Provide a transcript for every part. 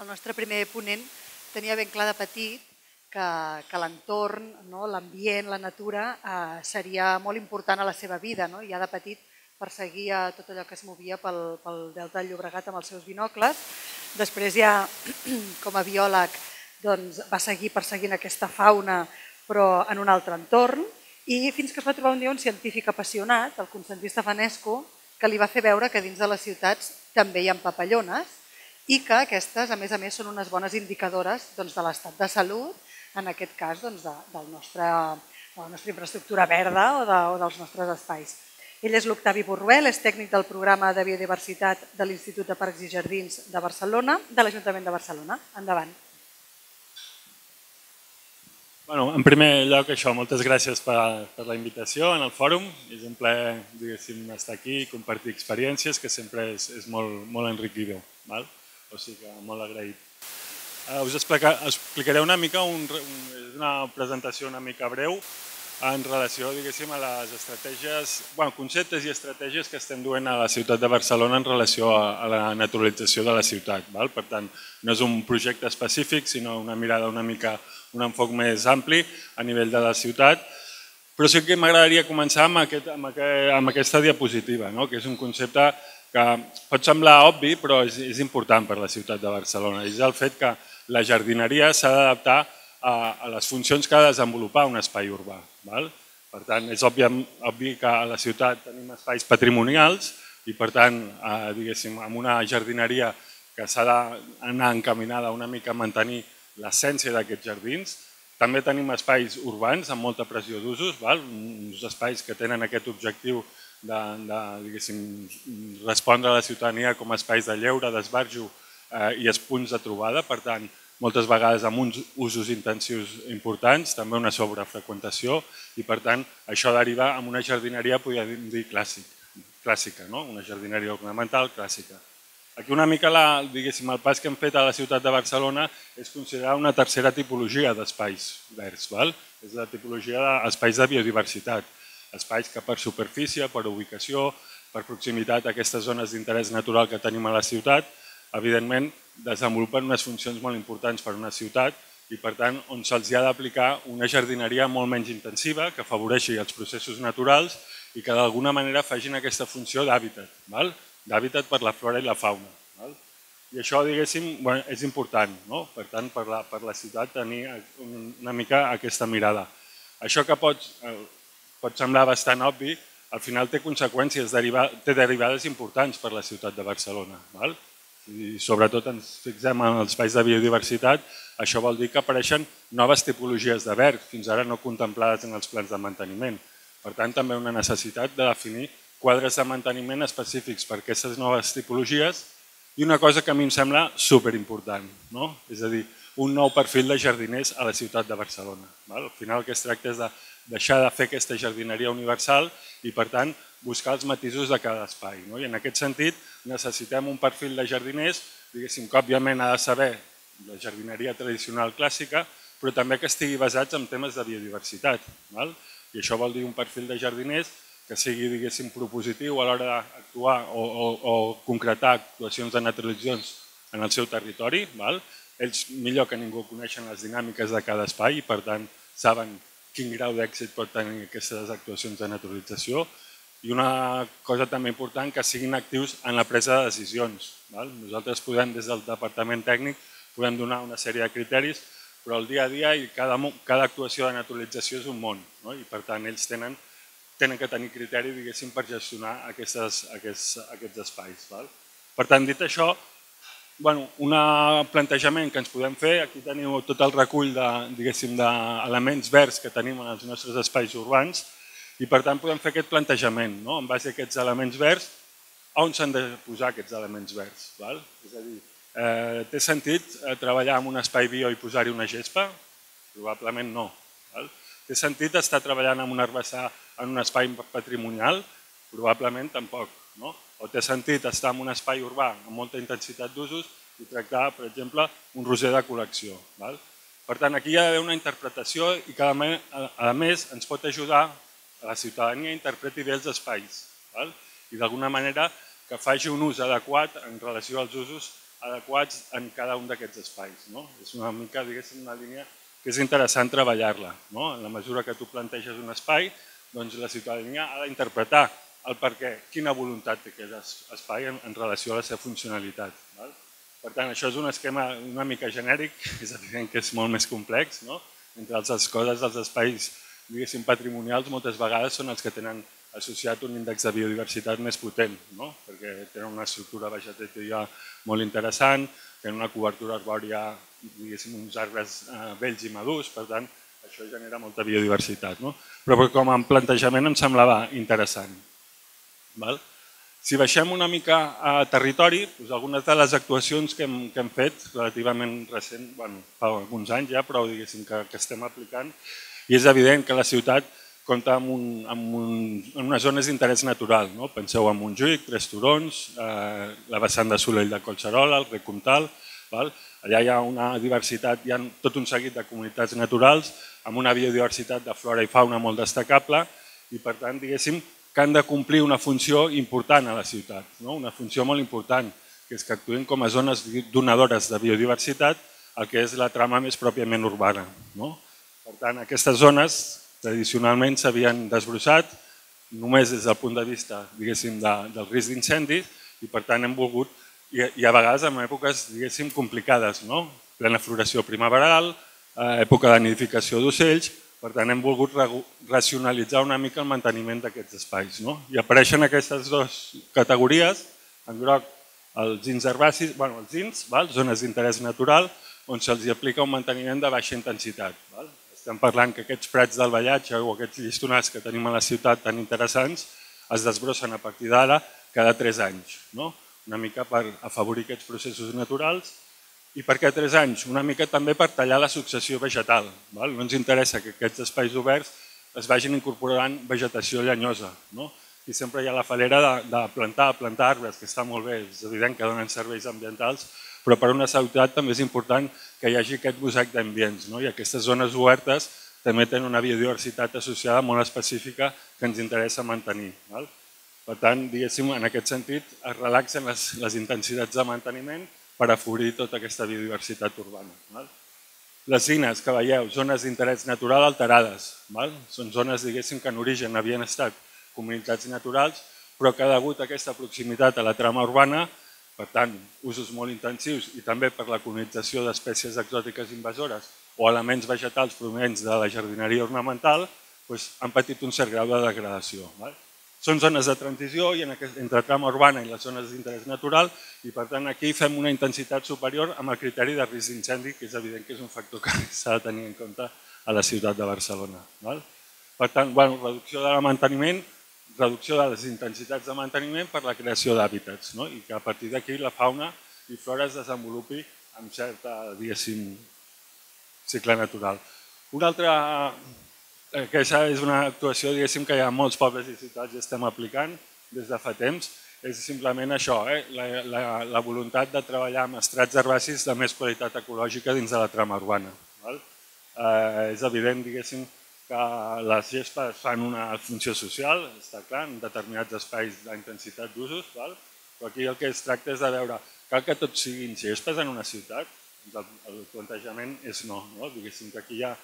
el nostre primer ponent tenia ben clar de petit que l'entorn, l'ambient, la natura, seria molt important a la seva vida. Ja de petit perseguia tot allò que es movia pel delta del Llobregat amb els seus binocles. Després ja, com a biòleg, va seguir perseguint aquesta fauna, però en un altre entorn, i fins que es va trobar un dia un científic apassionat, el Constantí Stefanescu, que li va fer veure que dins de les ciutats també hi ha papallones i que aquestes, a més, són unes bones indicadores de l'estat de salut, en aquest cas de la nostra infraestructura verda o dels nostres espais. Ell és l'Octavi Borruel, és tècnic del programa de biodiversitat de l'Institut de Parcs i Jardins de Barcelona, de l'Ajuntament de Barcelona. Endavant. En primer lloc, moltes gràcies per la invitació al fòrum. És un plaer estar aquí i compartir experiències, que sempre és molt enriquidor. O sigui que molt agraït. Us explicaré una mica, és una presentació una mica breu, en relació a les estratègies, conceptes i estratègies que estem duent a la ciutat de Barcelona en relació a la naturalització de la ciutat. Per tant, no és un projecte específic, sinó una mirada una mica... un enfoc més ampli a nivell de la ciutat, però sí que m'agradaria començar amb aquesta diapositiva, que és un concepte que pot semblar obvi, però és important per la ciutat de Barcelona. És el fet que la jardineria s'ha d'adaptar a les funcions que ha de desenvolupar un espai urbà. Per tant, és obvi que a la ciutat tenim espais patrimonials i, per tant, amb una jardineria que s'ha d'anar encaminada una mica a mantenir l'essència d'aquests jardins. També tenim espais urbans amb molta pressió d'usos, uns espais que tenen aquest objectiu de respondre a la ciutadania com a espais de lleure, d'esbarjo i punts de trobada. Per tant, moltes vegades amb uns usos intensius importants, també una sobrefreqüentació i, per tant, això deriva en una jardineria, podríem dir, clàssica, una jardineria ornamental clàssica. Aquí una mica el pas que hem fet a la ciutat de Barcelona és considerar una tercera tipologia d'espais verds. És la tipologia d'espais de biodiversitat, espais que per superfície, per ubicació, per proximitat a aquestes zones d'interès natural que tenim a la ciutat, evidentment desenvolupen unes funcions molt importants per a una ciutat i, per tant, on se'ls ha d'aplicar una jardineria molt menys intensiva que afavoreixi els processos naturals i que d'alguna manera facin aquesta funció d'hàbitat. D'hàbitat per la flora i la fauna. I això, és important. Per tant, per la ciutat tenir una mica aquesta mirada. Això que pot semblar bastant obvi, al final té conseqüències, té derivades importants per la ciutat de Barcelona. I sobretot ens fixem en els espais de biodiversitat, això vol dir que apareixen noves tipologies de verd, fins ara no contemplades en els plans de manteniment. Per tant, també una necessitat de definir quadres de manteniment específics per a aquestes noves tipologies i una cosa que a mi em sembla superimportant, és a dir, un nou perfil de jardiners a la ciutat de Barcelona. Al final el que es tracta és de deixar de fer aquesta jardineria universal i, per tant, buscar els matisos de cada espai. I en aquest sentit necessitem un perfil de jardiners que, òbviament, ha de saber la jardineria tradicional clàssica, però també que estigui basats en temes de biodiversitat. I això vol dir un perfil de jardiners que sigui, propositiu a l'hora d'actuar o concretar actuacions de naturalitzacions en el seu territori. Ells millor que ningú coneixen les dinàmiques de cada espai i, per tant, saben quin grau d'èxit pot tenir aquestes actuacions de naturalització. I una cosa també important, que siguin actius en la presa de decisions. Nosaltres podem, des del departament tècnic, podem donar una sèrie de criteris, però el dia a dia i cada actuació de naturalització és un món. I, per tant, ells tenen que tenir criteri per gestionar aquests espais. Per tant, dit això, un plantejament que ens podem fer, aquí teniu tot el recull d'elements verds que tenim en els nostres espais urbans i, per tant, podem fer aquest plantejament en base a aquests elements verds. On s'han de posar aquests elements verds? És a dir, té sentit treballar en un espai bio i posar-hi una gespa? Probablement no. Té sentit estar treballant en un herbassar en un espai patrimonial? Probablement tampoc. O té sentit estar en un espai urbà amb molta intensitat d'usos i tractar, per exemple, un roser de col·lecció. Per tant, aquí hi ha d'haver una interpretació i que, a més, ens pot ajudar a la ciutadania a interpretar bé els espais i, d'alguna manera, que faci un ús adequat en relació als usos adequats en cada un d'aquests espais. És una mica, diguéssim, una línia que és interessant treballar-la. En la mesura que tu planteges un espai, doncs la ciutadania ha d'interpretar el per què, quina voluntat té aquest espai en relació a la seva funcionalitat. Per tant, això és un esquema una mica genèric, és evident que és molt més complex. Entre les coses, els espais, diguéssim, patrimonials moltes vegades són els que tenen associat un índex de biodiversitat més potent, perquè tenen una estructura vegetativa molt interessant, tenen una cobertura arbòria, diguéssim, uns arbres vells i madurs, per tant, això genera molta biodiversitat. Però com a plantejament em semblava interessant. Si baixem una mica a territori, algunes de les actuacions que hem fet relativament recent, fa alguns anys ja, però diguéssim que estem aplicant, i és evident que la ciutat compta amb unes zones d'interès natural. Penseu en Montjuïc, Tres Turons, la vessant de Solell de Colcerola, el Rec Comtal. Allà hi ha una diversitat, hi ha tot un seguit de comunitats naturals amb una biodiversitat de flora i fauna molt destacable i, per tant, diguéssim, que han de complir una funció important a la ciutat, una funció molt important, que és que actuïn com a zones donadores de biodiversitat, el que és la trama més pròpiament urbana. Per tant, aquestes zones tradicionalment s'havien desbrossat només des del punt de vista, diguéssim, del risc d'incendis i, per tant, hem volgut, i a vegades en èpoques, diguéssim, complicades, plena floració primaveral, època de nidificació d'ocells, per tant, hem volgut racionalitzar una mica el manteniment d'aquests espais. I apareixen aquestes dues categories, en groc els INS herbacis, els INS, zones d'interès natural, on se'ls aplica un manteniment de baixa intensitat. Estem parlant que aquests prats del Vallatge o aquests llistonats que tenim a la ciutat tan interessants es desbrossen a partir d'ara cada 3 anys. Una mica per afavorir aquests processos naturals. I per què 3 anys? Una mica també per tallar la successió vegetal. No ens interessa que aquests espais oberts es vagin incorporant vegetació llenyosa. I sempre hi ha la falera de plantar arbres, que està molt bé, és evident que donen serveis ambientals, però per a una ciutat també és important que hi hagi aquest mosaic d'ambients i aquestes zones obertes també tenen una biodiversitat associada molt específica que ens interessa mantenir. Per tant, diguéssim, en aquest sentit es relaxen les intensitats de manteniment per afavorir tota aquesta biodiversitat urbana. Les zones que veieu, zones d'interès natural alterades, són zones, diguéssim, que en origen havien estat comunitats naturals, però que degut a aquesta proximitat a la trama urbana, per tant, usos molt intensius i també per la colonització d'espècies exòtiques invasores o elements vegetals provenents de la jardineria ornamental, han patit un cert grau de degradació. Són zones de transició entre trama urbana i les zones d'interès natural i, per tant, aquí fem una intensitat superior amb el criteri de risc d'incendi, que és evident que és un factor que s'ha de tenir en compte a la ciutat de Barcelona. Per tant, reducció de manteniment, reducció de les intensitats de manteniment per la creació d'hàbitats i que a partir d'aquí la fauna i flora es desenvolupi amb certa, diguéssim, cicle natural. Una altra, que això és una actuació, diguéssim, que hi ha molts pobles i ciutats i estem aplicant des de fa temps, és simplement això, la voluntat de treballar amb estrats herbacis de més qualitat ecològica dins de la trama urbana. És evident, diguéssim, que les gespes fan una funció social, està clar, en determinats espais d'intensitat d'usos, però aquí el que es tracta és de veure, cal que tots siguin gespes en una ciutat? El plantejament és no, diguéssim que aquí hi ha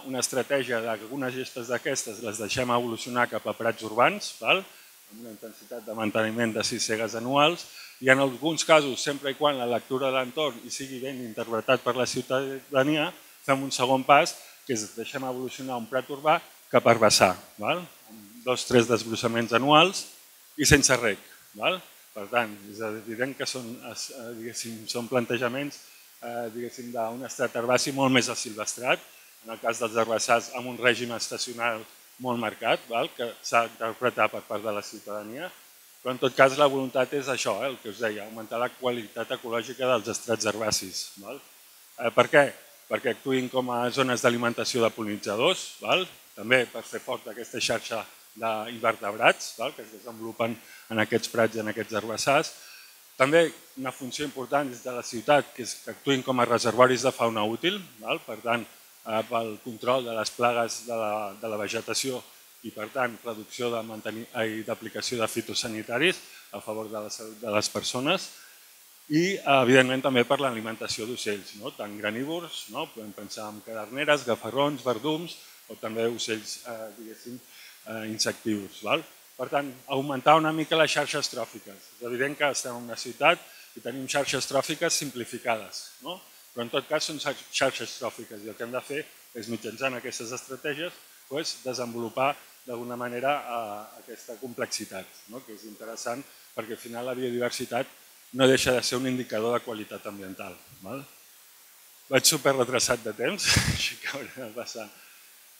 una estratègia que algunes gespes d'aquestes les deixem evolucionar cap a prats urbans, amb una intensitat de manteniment de 6 cegues anuals, i en alguns casos, sempre i quan la lectura de l'entorn sigui ben interpretat per la ciutadania, fem un segon pas, que és deixem evolucionar un prat urbà cap a herbassar, amb 2 o 3 desbrossaments anuals i sense rec. Per tant, és evident que són plantejaments d'un estrat herbaci molt més asilvestrat, en el cas dels herbassars amb un règim estacional molt marcat, que s'ha d'interpretar per part de la ciutadania, però en tot cas la voluntat és això, el que us deia, augmentar la qualitat ecològica dels estrats herbacis. Per què? Perquè actuïn com a zones d'alimentació de pol·linitzadors, també per fer fort aquesta xarxa d'invertebrats que es desenvolupen en aquests prats i en aquests herbassars. També una funció important des de la ciutat, que és que actuïn com a reservoris de fauna útil, per tant, pel control de les plagues de la vegetació i, per tant, reducció i d'aplicació de fitosanitaris a favor de les persones. i, evidentment, també per l'alimentació d'ocells, tant granívors, podem pensar en caderneres, gafarrons, verdums o també ocells, diguéssim, insectívors. Per tant, augmentar una mica les xarxes tròfiques. És evident que estem en una ciutat i tenim xarxes tròfiques simplificades, però en tot cas són xarxes tròfiques i el que hem de fer és, mitjançant aquestes estratègies, desenvolupar d'alguna manera aquesta complexitat, que és interessant perquè al final la biodiversitat no deixa de ser un indicador de qualitat ambiental. Vaig super retrasat de temps, així que hauré de passar.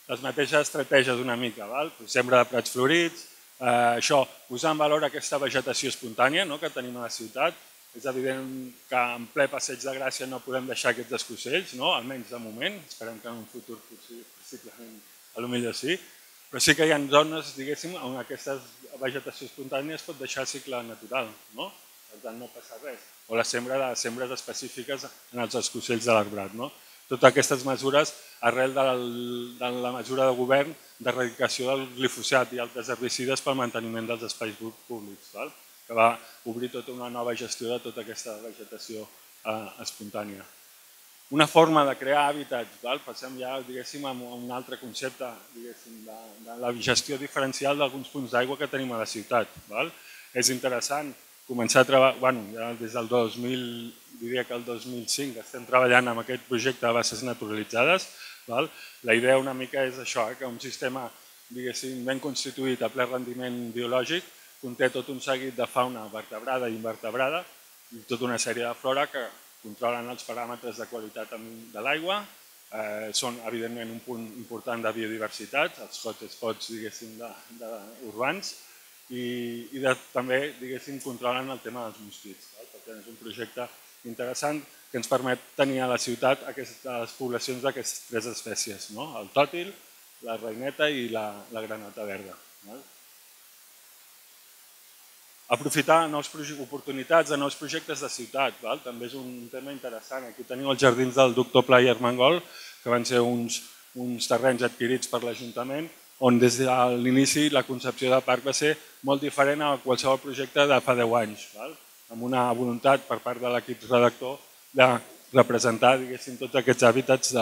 Les mateixes estratègies una mica, sembra de prats florits, això, posar en valor aquesta vegetació espontània que tenim a la ciutat. És evident que en ple Passeig de Gràcia no podem deixar aquests escocells, almenys de moment, esperem que en un futur possiblement potser sí, però sí que hi ha zones, diguéssim, on aquesta vegetació espontània es pot deixar a cicle natural, per tant no passa res, o la sembra de sembres específiques en els escocells de l'arbrat. Totes aquestes mesures, arrel de la mesura de govern d'erradicació del glifosat i altres herbicides pel manteniment dels espais públics, que va obrir tota una nova gestió de tota aquesta vegetació espontània. Una forma de crear hàbitats, passem ja, diguéssim, a un altre concepte, diguéssim, de la gestió diferencial d'alguns punts d'aigua que tenim a la ciutat. És interessant començar a treballar, ja des del 2000, diria que el 2005, estem treballant amb aquest projecte de basses naturalitzades. La idea una mica és això, que un sistema, diguéssim, ben constituït a ple rendiment biològic conté tot un seguit de fauna vertebrada i invertebrada i tota una sèrie de flora que controlen els paràmetres de qualitat de l'aigua, són evidentment un punt important de biodiversitat, els hotspots urbans, i també controlen el tema dels mosquits. Per tant, és un projecte interessant que ens permet tenir a la ciutat les poblacions d'aquestes tres espècies, el tòtil, la reineta i la granota verda. Aprofitar oportunitats de nous projectes de ciutat, també és un tema interessant. Aquí teniu els jardins del doctor Pla i Armengol, que van ser uns terrenys adquirits per l'Ajuntament, on des de l'inici la concepció de parc va ser molt diferent a qualsevol projecte de fa 10 anys, amb una voluntat per part de l'equip redactor de representar tots aquests hàbitats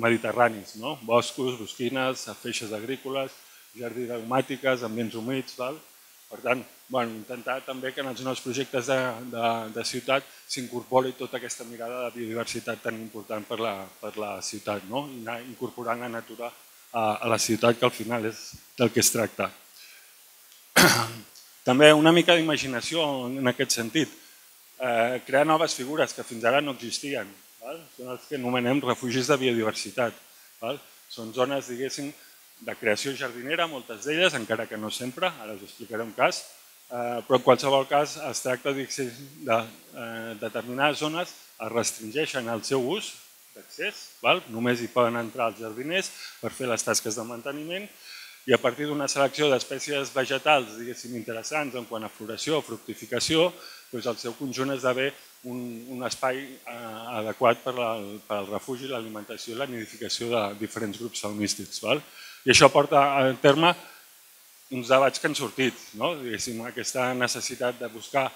mediterranis, boscos, bosquines, feixes agrícoles, jardins aromàtiques, ambients humits. Per tant, intentar també que en els nous projectes de ciutat s'incorpori tota aquesta mirada de biodiversitat tan important per la ciutat, i anar incorporant la natura a la ciutat, que al final és del que es tracta. També una mica d'imaginació en aquest sentit. Crear noves figures que fins ara no existien. Són els que anomenem refugis de biodiversitat. Són zones, diguéssim, de creació jardinera, moltes d'elles, encara que no sempre, ara us explicaré un cas, però en qualsevol cas es tracta de determinades zones que restringeixen el seu ús d'accés, només hi poden entrar els jardiners per fer les tasques de manteniment i a partir d'una selecció d'espècies vegetals, diguéssim, interessants en quant a floració o fructificació, el seu conjunt esdevé un espai adequat per al refugi, l'alimentació i la nidificació de diferents grups faunístics. I això porta a terme uns debats que han sortit, aquesta necessitat de buscar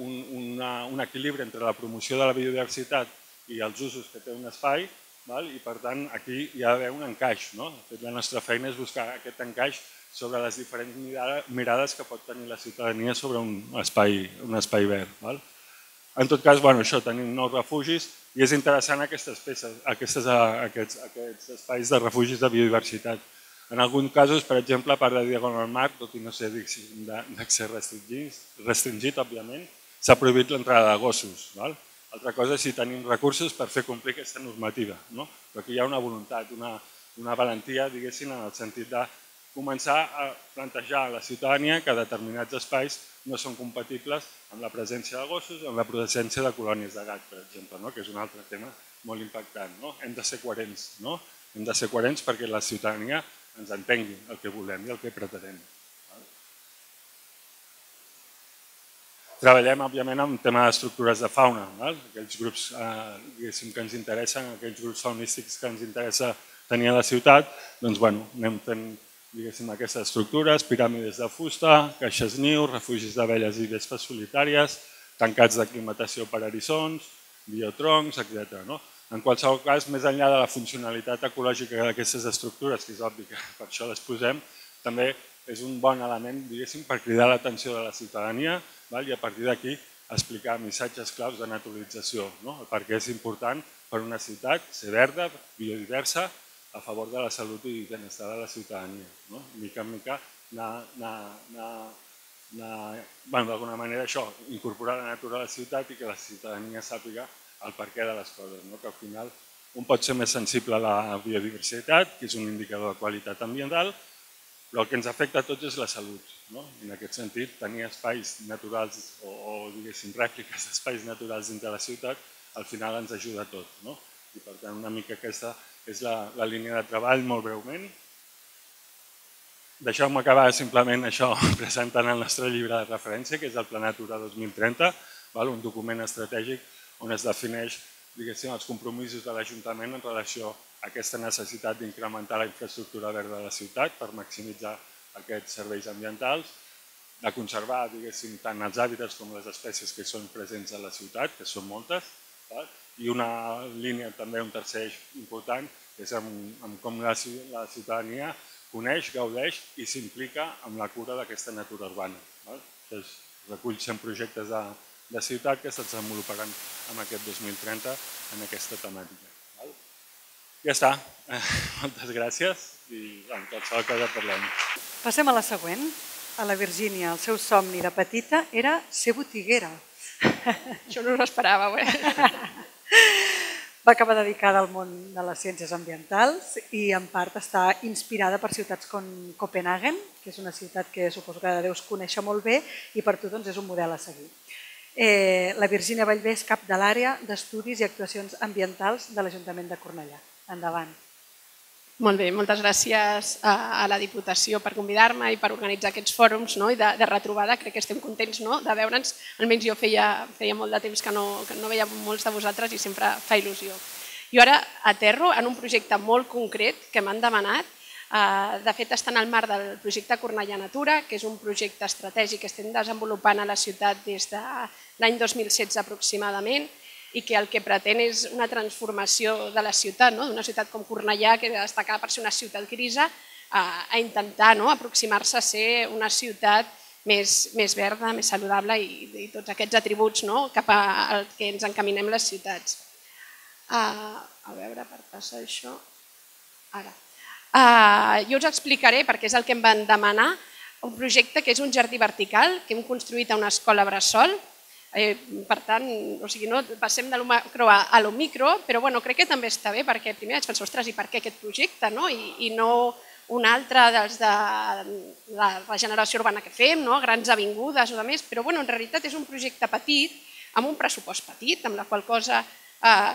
un equilibri entre la promoció de la biodiversitat i els usos que té un espai, i per tant aquí hi ha d'haver un encaix. La nostra feina és buscar aquest encaix sobre les diferents mirades que pot tenir la ciutadania sobre un espai verd. En tot cas, això, tenim nous refugis i és interessant aquests espais de refugis de biodiversitat. En alguns casos, per exemple, a part de Diagonal al Mar, tot i no ser d'accés restringit, òbviament, s'ha prohibit l'entrada de gossos. Altra cosa és si tenim recursos per fer complir aquesta normativa. Però aquí hi ha una voluntat, una valentia, diguéssim, en el sentit de començar a plantejar a la ciutadania que determinats espais no són compatibles amb la presència de gossos o amb la presència de colònies de gat, per exemple, que és un altre tema molt impactant. Hem de ser coherents, hem de ser coherents perquè la ciutadania ens entengui el que volem i el que pretenem. Treballem, òbviament, amb el tema d'estructures de fauna, aquells grups que ens interessen, aquells grups faunístics que ens interessa tenir a la ciutat, doncs anem fent aquestes estructures, piràmides de fusta, caixes niu, refugis d'abelles i vespes solitàries, tancats d'aclimatació per eriçons, biotroncs, etc. En qualsevol cas, més enllà de la funcionalitat ecològica d'aquestes estructures, que és obvi que per això les posem, també és un bon element, diguéssim, per cridar l'atenció de la ciutadania i a partir d'aquí explicar missatges claus de naturalització, perquè és important per una ciutat ser verda, biodiversa, a favor de la salut i benestar de la ciutadania. Mica en mica, d'alguna manera això, incorporar la natura a la ciutat i que la ciutadania sàpiga el perquè de les coses, que al final un pot ser més sensible a la biodiversitat, que és un indicador de qualitat ambiental, però el que ens afecta a tots és la salut. En aquest sentit, tenir espais naturals o rèpliques d'espais naturals dintre la ciutat, al final ens ajuda a tot. I per tant, una mica aquesta és la línia de treball, molt breument. Deixeu-me acabar simplement això presentant el nostre llibre de referència, que és el Pla Natura 2030, un document estratègic on es defineix els compromisos de l'Ajuntament en relació a aquesta necessitat d'incrementar la infraestructura verda de la ciutat per maximitzar aquests serveis ambientals, de conservar tant els hàbitats com les espècies que són presents a la ciutat, que són moltes, i una línia també, un tercer eix important, és amb com la ciutadania coneix, gaudeix i s'implica amb la cura d'aquesta natura urbana. Es recull 100 projectes de ciutat que es desenvoluparan en aquest 2030 en aquesta temàtica. Ja està. Moltes gràcies i en qualsevol cosa parlem. Passem a la següent, a la Virgínia. El seu somni de petita era ser botiguera. Jo no l'esperava. Va acabar dedicada al món de les ciències ambientals i en part està inspirada per ciutats com Copenhaguen, que és una ciutat que suposo que deus conèixer molt bé i per tu és un model a seguir. La Virgínia Vallvé és cap de l'àrea d'estudis i actuacions ambientals de l'Ajuntament de Cornellà. Endavant. Molt bé, moltes gràcies a la Diputació per convidar-me i per organitzar aquests fòrums i de retrobada. Crec que estem contents de veure'ns. Almenys jo feia molt de temps que no veia molts de vosaltres i sempre fa il·lusió. Jo ara aterro en un projecte molt concret que m'han demanat. De fet, està en el marc del projecte Cornellà Natura, que és un projecte estratègic que estem desenvolupant a la ciutat des de l'any 2016 aproximadament i que el que pretén és una transformació de la ciutat, d'una ciutat com Cornellà, que destacava per ser una ciutat grisa, a intentar aproximar-se a ser una ciutat més verda, més saludable i tots aquests atributs cap al que ens encaminem les ciutats. A veure, per passar això... Ara... Jo us explicaré, perquè és el que em van demanar, un projecte que és un jardí vertical que hem construït a una escola bressol. Per tant, passem de l'macro a lo micro, però crec que també està bé perquè primer vaig pensar, ostres, i per què aquest projecte i no un altre dels de la regeneració urbana que fem, grans avingudes o demés, però en realitat és un projecte petit, amb un pressupost petit, amb la qual cosa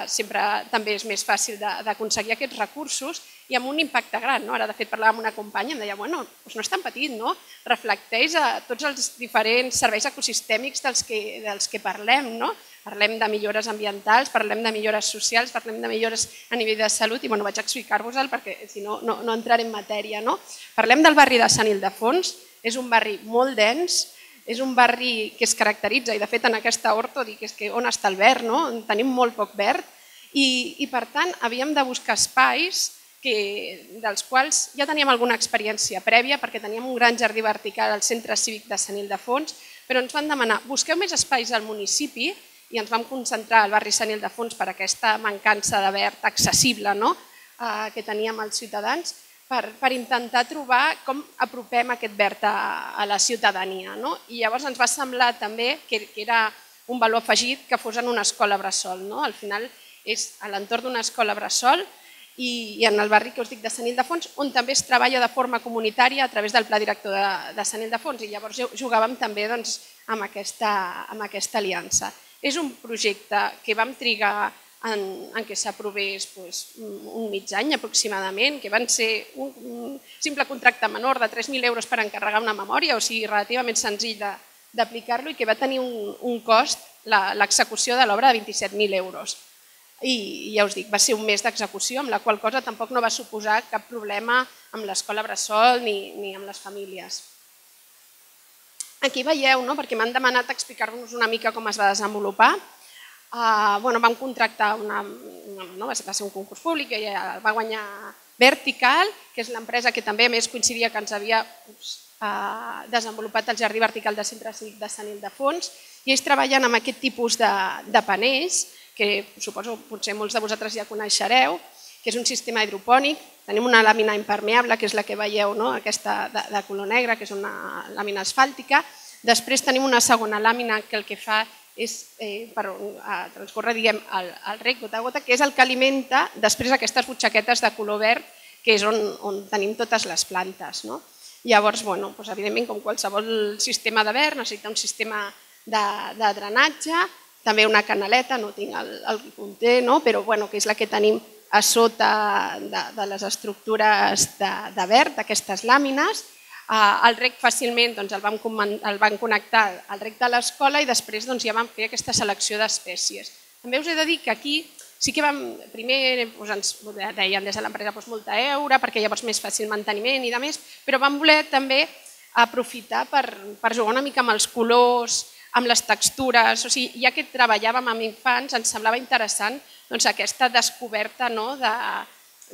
sempre també és més fàcil d'aconseguir aquests recursos i amb un impacte gran. Ara, de fet, parlava amb una companya i em deia, bueno, no és tan petit, reflecteix tots els diferents serveis ecosistèmics dels que parlem. Parlem de millores ambientals, parlem de millores socials, parlem de millores a nivell de salut i vaig explicar-vos-el perquè si no, no entraré en matèria. Parlem del barri de Sant Ildefons, és un barri molt dens. És un barri que es caracteritza, i de fet en aquesta horta dic que on està el verd, tenim molt poc verd, i per tant havíem de buscar espais dels quals ja teníem alguna experiència prèvia perquè teníem un gran jardí vertical al Centre Cívic de Sant Ildefons, però ens van demanar, busqueu més espais al municipi i ens vam concentrar al barri Sant Ildefons per aquesta mancança de verd accessible que teníem els ciutadans, per intentar trobar com apropem aquest verd a la ciutadania. I llavors ens va semblar també que era un valor afegit que fos en una escola bressol. Al final és a l'entorn d'una escola bressol i en el barri que us dic de Sant Ildefons, on també es treballa de forma comunitària a través del Pla Director de Sant Ildefons i llavors jugàvem també amb aquesta aliança. És un projecte que vam trigar en què s'aprovés un mig any aproximadament, que van ser un simple contracte menor de 3.000 euros per encarregar una memòria, o sigui, relativament senzill d'aplicar-lo i que va tenir un cost, l'execució de l'obra, de 27.000 euros. I ja us dic, va ser un mes d'execució, amb la qual cosa tampoc no va suposar cap problema amb l'escola bressol ni amb les famílies. Aquí veieu, perquè m'han demanat explicar-vos una mica com es va desenvolupar. Vam contractar, va ser un concurs públic, i el va guanyar Vertical, que és l'empresa que també a més coincidia que ens havia desenvolupat el jardí vertical del Centre Cívic de Sant Ildefons, i ells treballen amb aquest tipus de paners, que suposo potser molts de vosaltres ja coneixereu, que és un sistema hidropònic. Tenim una làmina impermeable, que és la que veieu, aquesta de color negre, que és una làmina asfàltica. Després tenim una segona làmina que el que fa és transcorre el rec gota a gota, que és el que alimenta després aquestes butxaquetes de color verd, que és on tenim totes les plantes. Llavors, evidentment, com qualsevol sistema de verd, necessita un sistema de drenatge, també una canaleta, no tinc el punter, però que és la que tenim a sota de les estructures de verd, d'aquestes làmines. El rec fàcilment el van connectar al rec de l'escola i després ja vam fer aquesta selecció d'espècies. També us he de dir que aquí sí que primer ens deien des de l'empresa molta euro perquè llavors més fàcil manteniment i de més, però vam voler també aprofitar per jugar una mica amb els colors, amb les textures, ja que treballàvem amb infants ens semblava interessant aquesta descoberta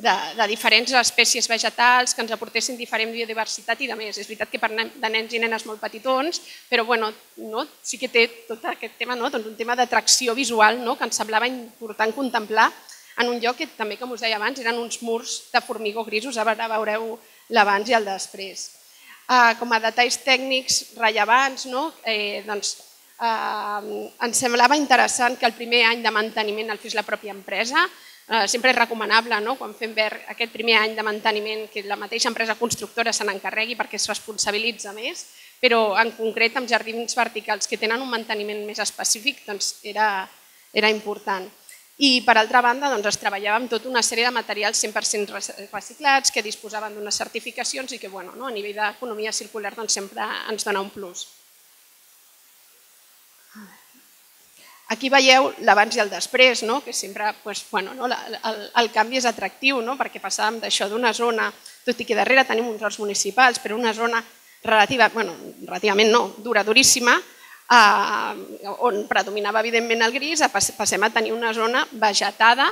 de diferents espècies vegetals que ens aportessin diferent biodiversitat i de més. És veritat que parlem de nens i nenes molt petitons, però sí que té tot aquest tema, un tema d'atracció visual que ens semblava important contemplar en un lloc que també, com us deia abans, eren uns murs de formigó grisos, ara veureu l'abans i el després. Com a detalls tècnics rellevants, ens semblava interessant que el primer any de manteniment el fes la pròpia empresa. Sempre és recomanable quan fem aquest primer any de manteniment que la mateixa empresa constructora se n'encarregui perquè es responsabilitza més, però en concret amb jardins verticals que tenen un manteniment més específic era important. I per altra banda es treballava amb tota una sèrie de materials 100% reciclats que disposaven d'unes certificacions i que a nivell d'economia circular sempre ens dona un plus. Aquí veieu l'abans i el després, que sempre el canvi és atractiu, perquè passàvem d'això d'una zona, tot i que darrere tenim uns horts municipals, però una zona relativament no, duríssima, on predominava evidentment el gris, passem a tenir una zona vegetada,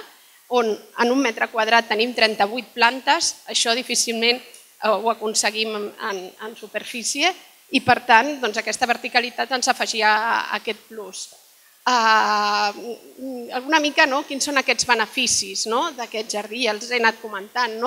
on en un metre quadrat tenim 38 plantes, això difícilment ho aconseguim en superfície, i per tant aquesta verticalitat ens afegia aquest plus. Una mica quins són aquests beneficis d'aquest jardí, ja els he anat comentant,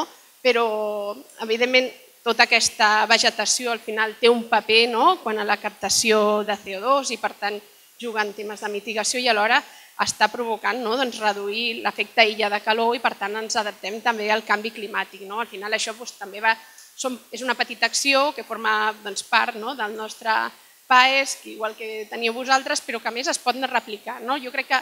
però evidentment tota aquesta vegetació al final té un paper quant a la captació de CO2 i per tant jugar en temes de mitigació i alhora està provocant reduir l'efecte illa de calor i per tant ens adaptem també al canvi climàtic. Al final això també és una petita acció que forma part del nostre PAES, igual que teniu vosaltres, però que a més es pot anar replicant. Jo crec que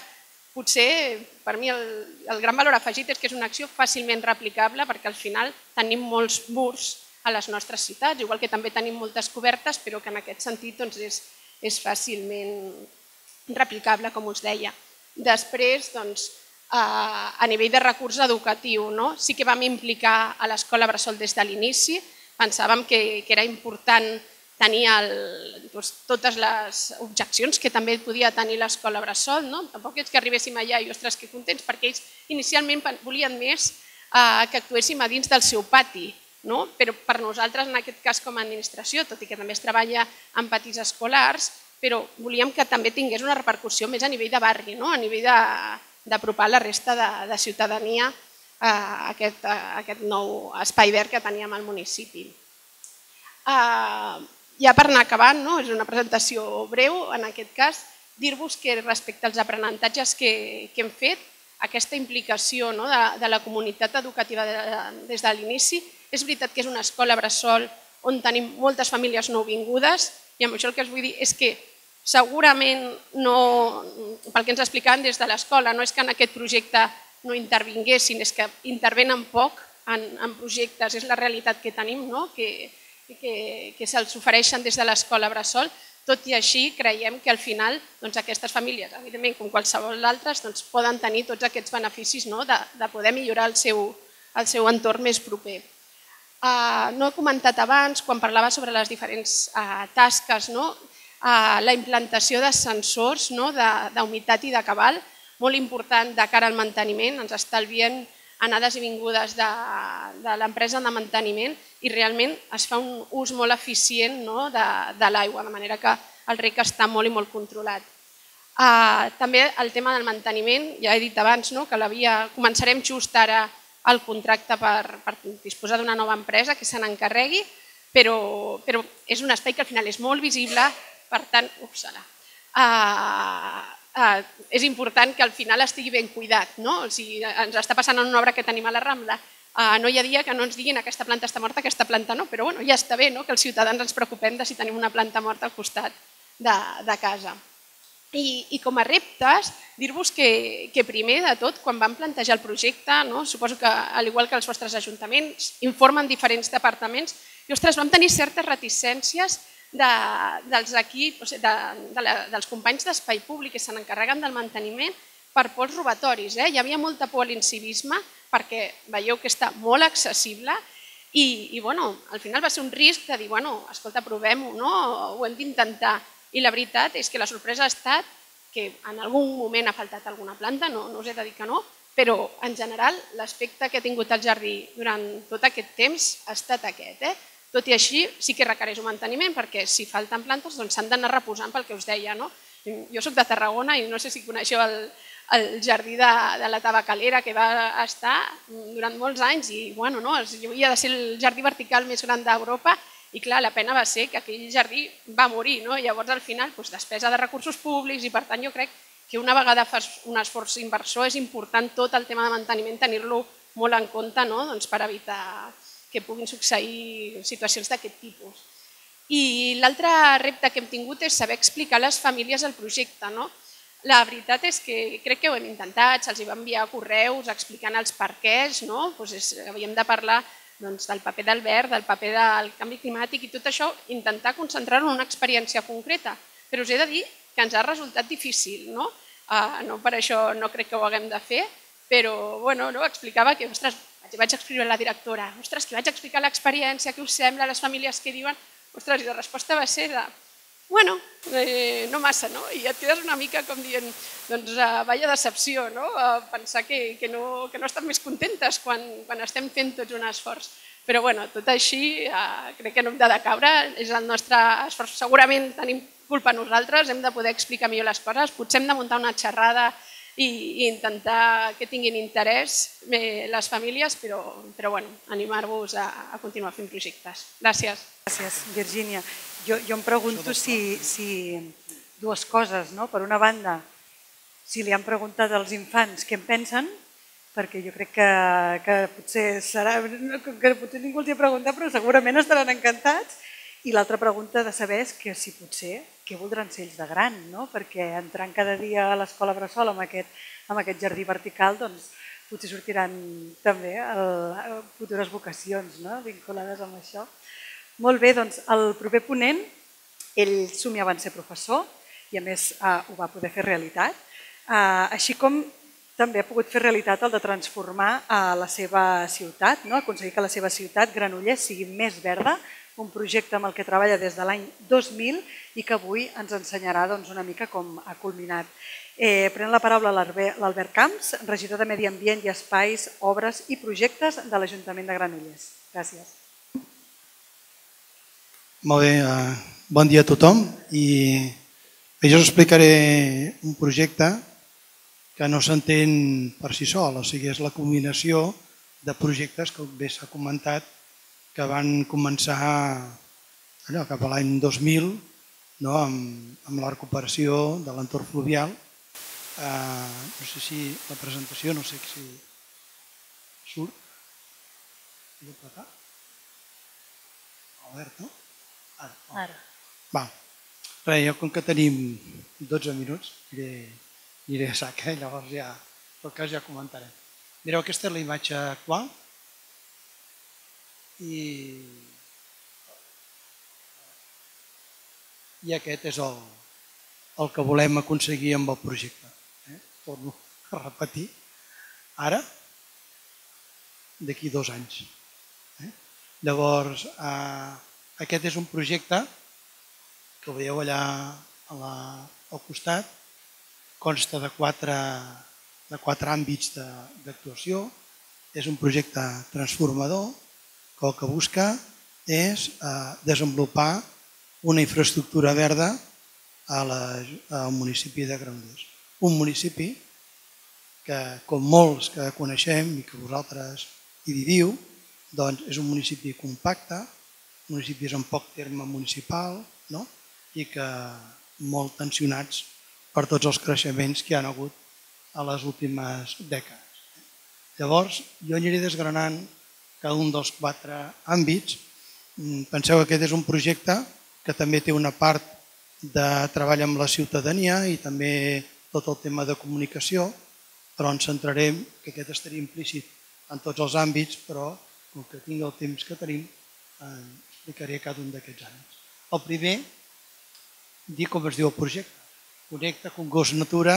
potser per mi el gran valor afegit és que és una acció fàcilment replicable perquè al final tenim molts murs a les nostres ciutats, igual que també tenim moltes cobertes, però que en aquest sentit és fàcilment replicable, com us deia. Després, a nivell de recurs educatiu, sí que vam implicar a l'Escola Bressol des de l'inici, pensàvem que era important tenir totes les objeccions que també podia tenir l'escola Bressol. Tampoc és que arribéssim allà i, ostres, que contents, perquè ells inicialment volien més que actuéssim a dins del seu pati. Però per nosaltres, en aquest cas com a administració, tot i que també es treballa en patis escolars, però volíem que també tingués una repercussió més a nivell de barri, a nivell d'apropar la resta de ciutadania a aquest nou espai verd que teníem al municipi. Ja per anar acabant, és una presentació breu, en aquest cas, dir-vos que respecte als aprenentatges que hem fet, aquesta implicació de la comunitat educativa des de l'inici, és veritat que és una escola bressol on tenim moltes famílies nouvingudes i amb això el que us vull dir és que segurament, pel que ens explicaven des de l'escola, no és que en aquest projecte no intervinguessin, és que intervenen poc en projectes, és la realitat que tenim, que se'ls ofereixen des de l'escola Bressol. Tot i així, creiem que al final aquestes famílies, evidentment com qualsevol d'altres, poden tenir tots aquests beneficis de poder millorar el seu entorn més proper. No he comentat abans, quan parlava sobre les diferents tasques, la implantació de sensors d'humitat i de cabal, molt important de cara al manteniment, ens estalvien anades i vingudes de l'empresa de manteniment i realment es fa un ús molt eficient de l'aigua, de manera que el rec està molt i molt controlat. També el tema del manteniment, ja he dit abans que començarem just ara el contracte per disposar d'una nova empresa que se n'encarregui, però és un espai que al final és molt visible, per tant, és important que al final estigui ben cuidat. Ens està passant en una obra que tenim a la Rambla. No hi ha dia que no ens diguin que aquesta planta està morta, aquesta planta no, però ja està bé que els ciutadans ens preocupem de si tenim una planta morta al costat de casa. I com a reptes, dir-vos que primer de tot, quan van plantejar el projecte, suposo que, al igual que els vostres ajuntaments, informen diferents departaments, i, ostres, vam tenir certes reticències dels companys d'espai públic que se n'encarreguen del manteniment per por als robatoris. Hi havia molta por a l'incivisme perquè veieu que està molt accessible i al final va ser un risc de dir, escolta, provem-ho, ho hem d'intentar. I la veritat és que la sorpresa ha estat que en algun moment ha faltat alguna planta, no us he de dir que no, però en general l'aspecte que ha tingut el jardí durant tot aquest temps ha estat aquest. Tot i així sí que requereix un manteniment perquè si falten plantes s'han d'anar reposant pel que us deia. Jo soc de Tarragona i no sé si coneixeu el jardí de la Tabacalera que va estar durant molts anys i havia de ser el jardí vertical més gran d'Europa i clar, la pena va ser que aquell jardí va morir. Llavors al final despesa de recursos públics i per tant jo crec que una vegada fas un esforç inversor és important tot el tema de manteniment tenir-lo molt en compte per evitar que puguin succeir situacions d'aquest tipus. I l'altre repte que hem tingut és saber explicar a les famílies el projecte. La veritat és que crec que ho hem intentat, se'ls va enviar correus explicant els perquès, havíem de parlar del paper del verd, del paper del canvi climàtic i tot això, intentar concentrar-ho en una experiència concreta. Però us he de dir que ens ha resultat difícil, no? Per això no crec que ho haguem de fer, però explicava que, ostres, vaig escriure a la directora, ostres, que vaig explicar l'experiència, què us sembla, les famílies que diuen, ostres, i la resposta va ser de, no massa, no? I et quedes una mica com dient, doncs, vaya decepció, no? Pensar que no estan més contentes quan estem fent tots un esforç. Però, tot així, crec que no hem de decaure, és el nostre esforç. Segurament tenim culpa nosaltres, hem de poder explicar millor les coses, potser hem de muntar una xerrada i intentar que tinguin interès les famílies, però animar-vos a continuar fent projectes. Gràcies. Gràcies, Virgínia. Jo em pregunto si dues coses, no? Per una banda, si li han preguntat als infants què en pensen, perquè jo crec que potser ningú els hi ha preguntat, però segurament estaran encantats. I l'altra pregunta de saber és que si potser què voldran ser ells de gran, no? Perquè entrant cada dia a l'escola bressol amb aquest jardí vertical, doncs potser sortiran també futures vocacions, no? Vinculades amb això. Molt bé, doncs el proper ponent, ell somiava en ser professor i a més ho va poder fer realitat, així com també ha pogut fer realitat el de transformar la seva ciutat, no? Aconseguir que la seva ciutat, Granollers, sigui més verda, un projecte amb el que treballa des de l'any 2000 i que avui ens ensenyarà una mica com ha culminat. Pren la paraula l'Albert Camps, regidor de Medi Ambient i Espais, Obres i Projectes de l'Ajuntament de Granollers. Gràcies. Molt bé, bon dia a tothom. Jo us explicaré un projecte que no s'entén per si sol, o sigui, és la combinació de projectes que bé s'ha comentat que van començar cap a l'any 2000 amb la recuperació de l'entorn fluvial. No sé si la presentació, no sé si surt. Albert, no? Ara. Va, res, jo com que tenim 12 minuts aniré a sac, llavors ja, en tot cas ja comentaré. Mireu, aquesta és la imatge actual. I aquest és el que volem aconseguir amb el projecte. Torno a repetir, ara, d'aquí 2 anys. Llavors, aquest és un projecte que que veieu allà al costat, consta de quatre àmbits d'actuació. És un projecte transformador que el que busca és desenvolupar una infraestructura verda al municipi de Granollers. Un municipi que, com molts que coneixem i que vosaltres hi viviu, doncs és un municipi compacte, municipis amb poc terme municipal, no? I que molt tensionats per tots els creixements que hi han hagut a les últimes dècades. Llavors, jo aniré desgranant cada un dels quatre àmbits. Penseu que aquest és un projecte que també té una part de treball amb la ciutadania i també tot el tema de comunicació, però ens centrarem, que aquest estaria implícit en tots els àmbits, però com que tingui el temps que tenim, explicaré cada un d'aquests àmbits. El primer, dir com es diu el projecte. Connecta Congost Natura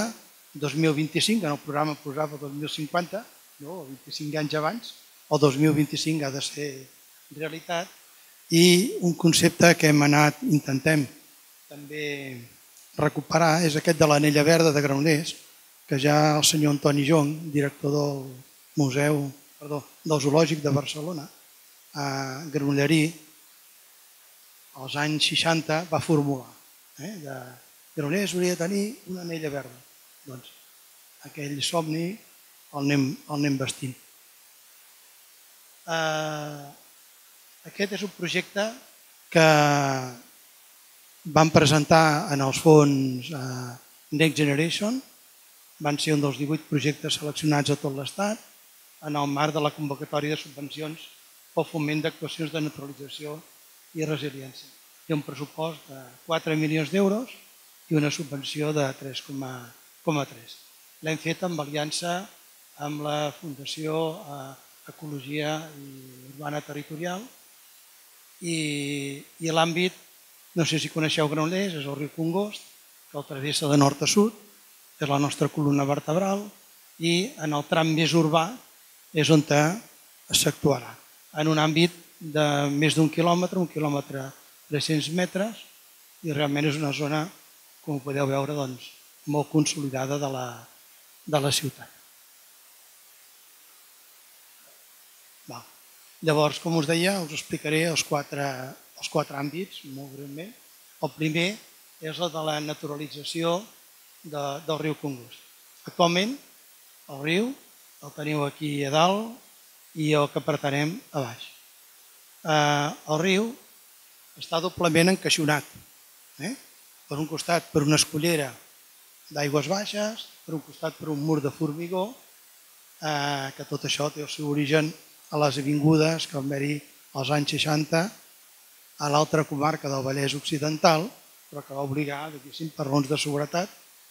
2025, en el programa posava 2050, o 25 anys abans, el 2025 ha de ser realitat, i un concepte que hem anat, intentem també recuperar, és aquest de l'anella verda de Granollers, que ja el senyor Antoni Jong, director del Zoològic de Barcelona, a Granollerí, als anys 60 va formular. Granollers hauria de tenir una anella verda. Doncs aquell somni el anem vestint. Aquest és un projecte que vam presentar en els fons Next Generation. Van ser un dels 18 projectes seleccionats a tot l'Estat en el marc de la convocatòria de subvencions pel foment d'actuacions de naturalització i resiliència. Té un pressupost de 4 milions d'euros i una subvenció de 3,3. L'hem fet amb aliança amb la Fundació Ecologia Urbana-Territorial, i l'àmbit, no sé si coneixeu Granollers, és el riu Congost, que el travessa de nord a sud, és la nostra columna vertebral, i en el tram més urbà és on s'actuarà, en un àmbit de més d'un quilòmetre, 1 quilòmetre 300 metres, i realment és una zona, com podeu veure, molt consolidada de la ciutat. Llavors, com us deia, us explicaré els quatre àmbits, molt breument. El primer és el de la naturalització del riu Congost. Actualment, el riu el teniu aquí a dalt i el que pretenem a baix. El riu està doblement encaixonat. Per un costat, per una escullera d'aigües baixes, per un costat, per un mur de formigó, que tot això té el seu origen a les avingudes que van haver-hi als anys 60 a l'altra comarca del Vallès Occidental, però que va obligar, per raons de seguretat,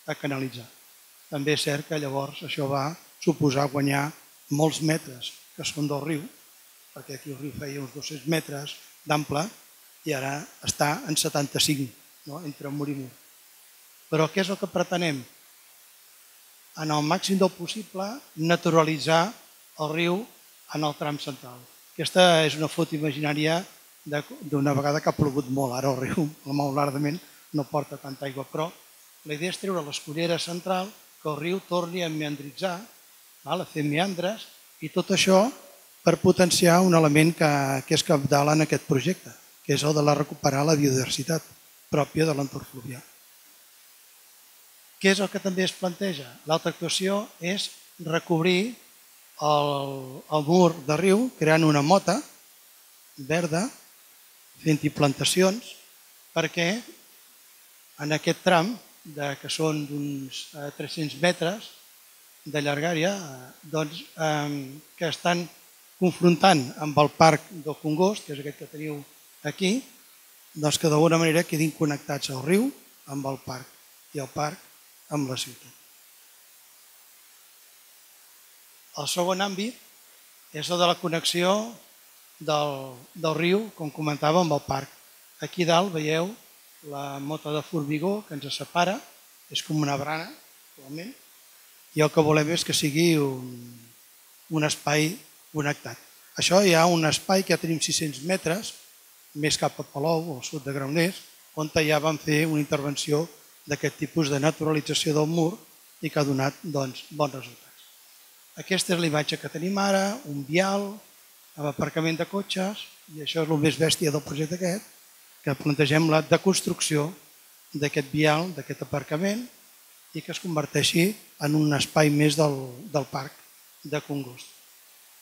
a canalitzar. També és cert que llavors això va suposar guanyar molts metres que són del riu, perquè aquí el riu feia uns 200 metres d'ample i ara està en 75, entre mur i mur. Però què és el que pretenem? En el màxim del possible, naturalitzar el riu en el tram central. Aquesta és una foto imaginària d'una vegada que ha plogut molt. Ara el riu, malauradament, no porta tanta aigua, però la idea és treure l'escullera central, que el riu torni a meandritzar, a fer meandres, i tot això per potenciar un element que és cabdal en aquest projecte, que és el de recuperar la biodiversitat pròpia de l'entorn fluvial. Què és el que també es planteja? L'altra actuació és recobrir el mur de riu creant una mota verda, fent-hi plantacions, perquè en aquest tram, que són d'uns 300 metres de llargària, que estan confrontant amb el parc del Congost, que és aquest que teniu aquí, que d'alguna manera quedin connectats el riu amb el parc i el parc amb la ciutat. El segon àmbit és el de la connexió del riu, com comentava, amb el parc. Aquí dalt veieu la mota de formigó que ens separa, és com una barana, realment, i el que volem és que sigui un espai connectat. Això hi ha un espai que ja tenim 600 metres, més cap a Palou, al sud de Granollers, on ja vam fer una intervenció d'aquest tipus de naturalització del mur i que ha donat bons resultats. Aquesta és la imatge que tenim ara, un vial, aparcament de cotxes, i això és el més bèstia del projecte aquest, que plantegem la deconstrucció d'aquest vial, d'aquest aparcament, i que es converteixi en un espai més del parc de Congost.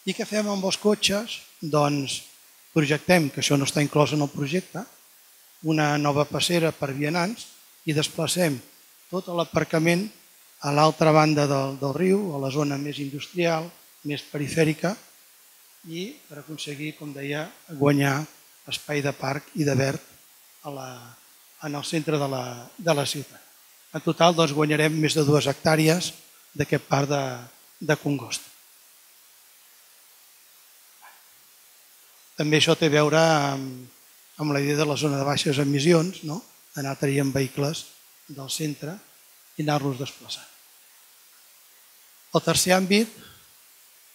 I què fem amb els cotxes? Doncs projectem, que això no està inclòs en el projecte, una nova passera per vianants i desplacem tot l'aparcament a l'altra banda del riu, a la zona més industrial, més perifèrica, i per aconseguir, com deia, guanyar espai de parc i de verd en el centre de la ciutat. En total guanyarem més de 2 hectàrees d'aquest parc de Congost. També això té a veure amb la idea de la zona de baixes emissions, d'anar traient vehicles del centre i anar-los desplaçant. El tercer àmbit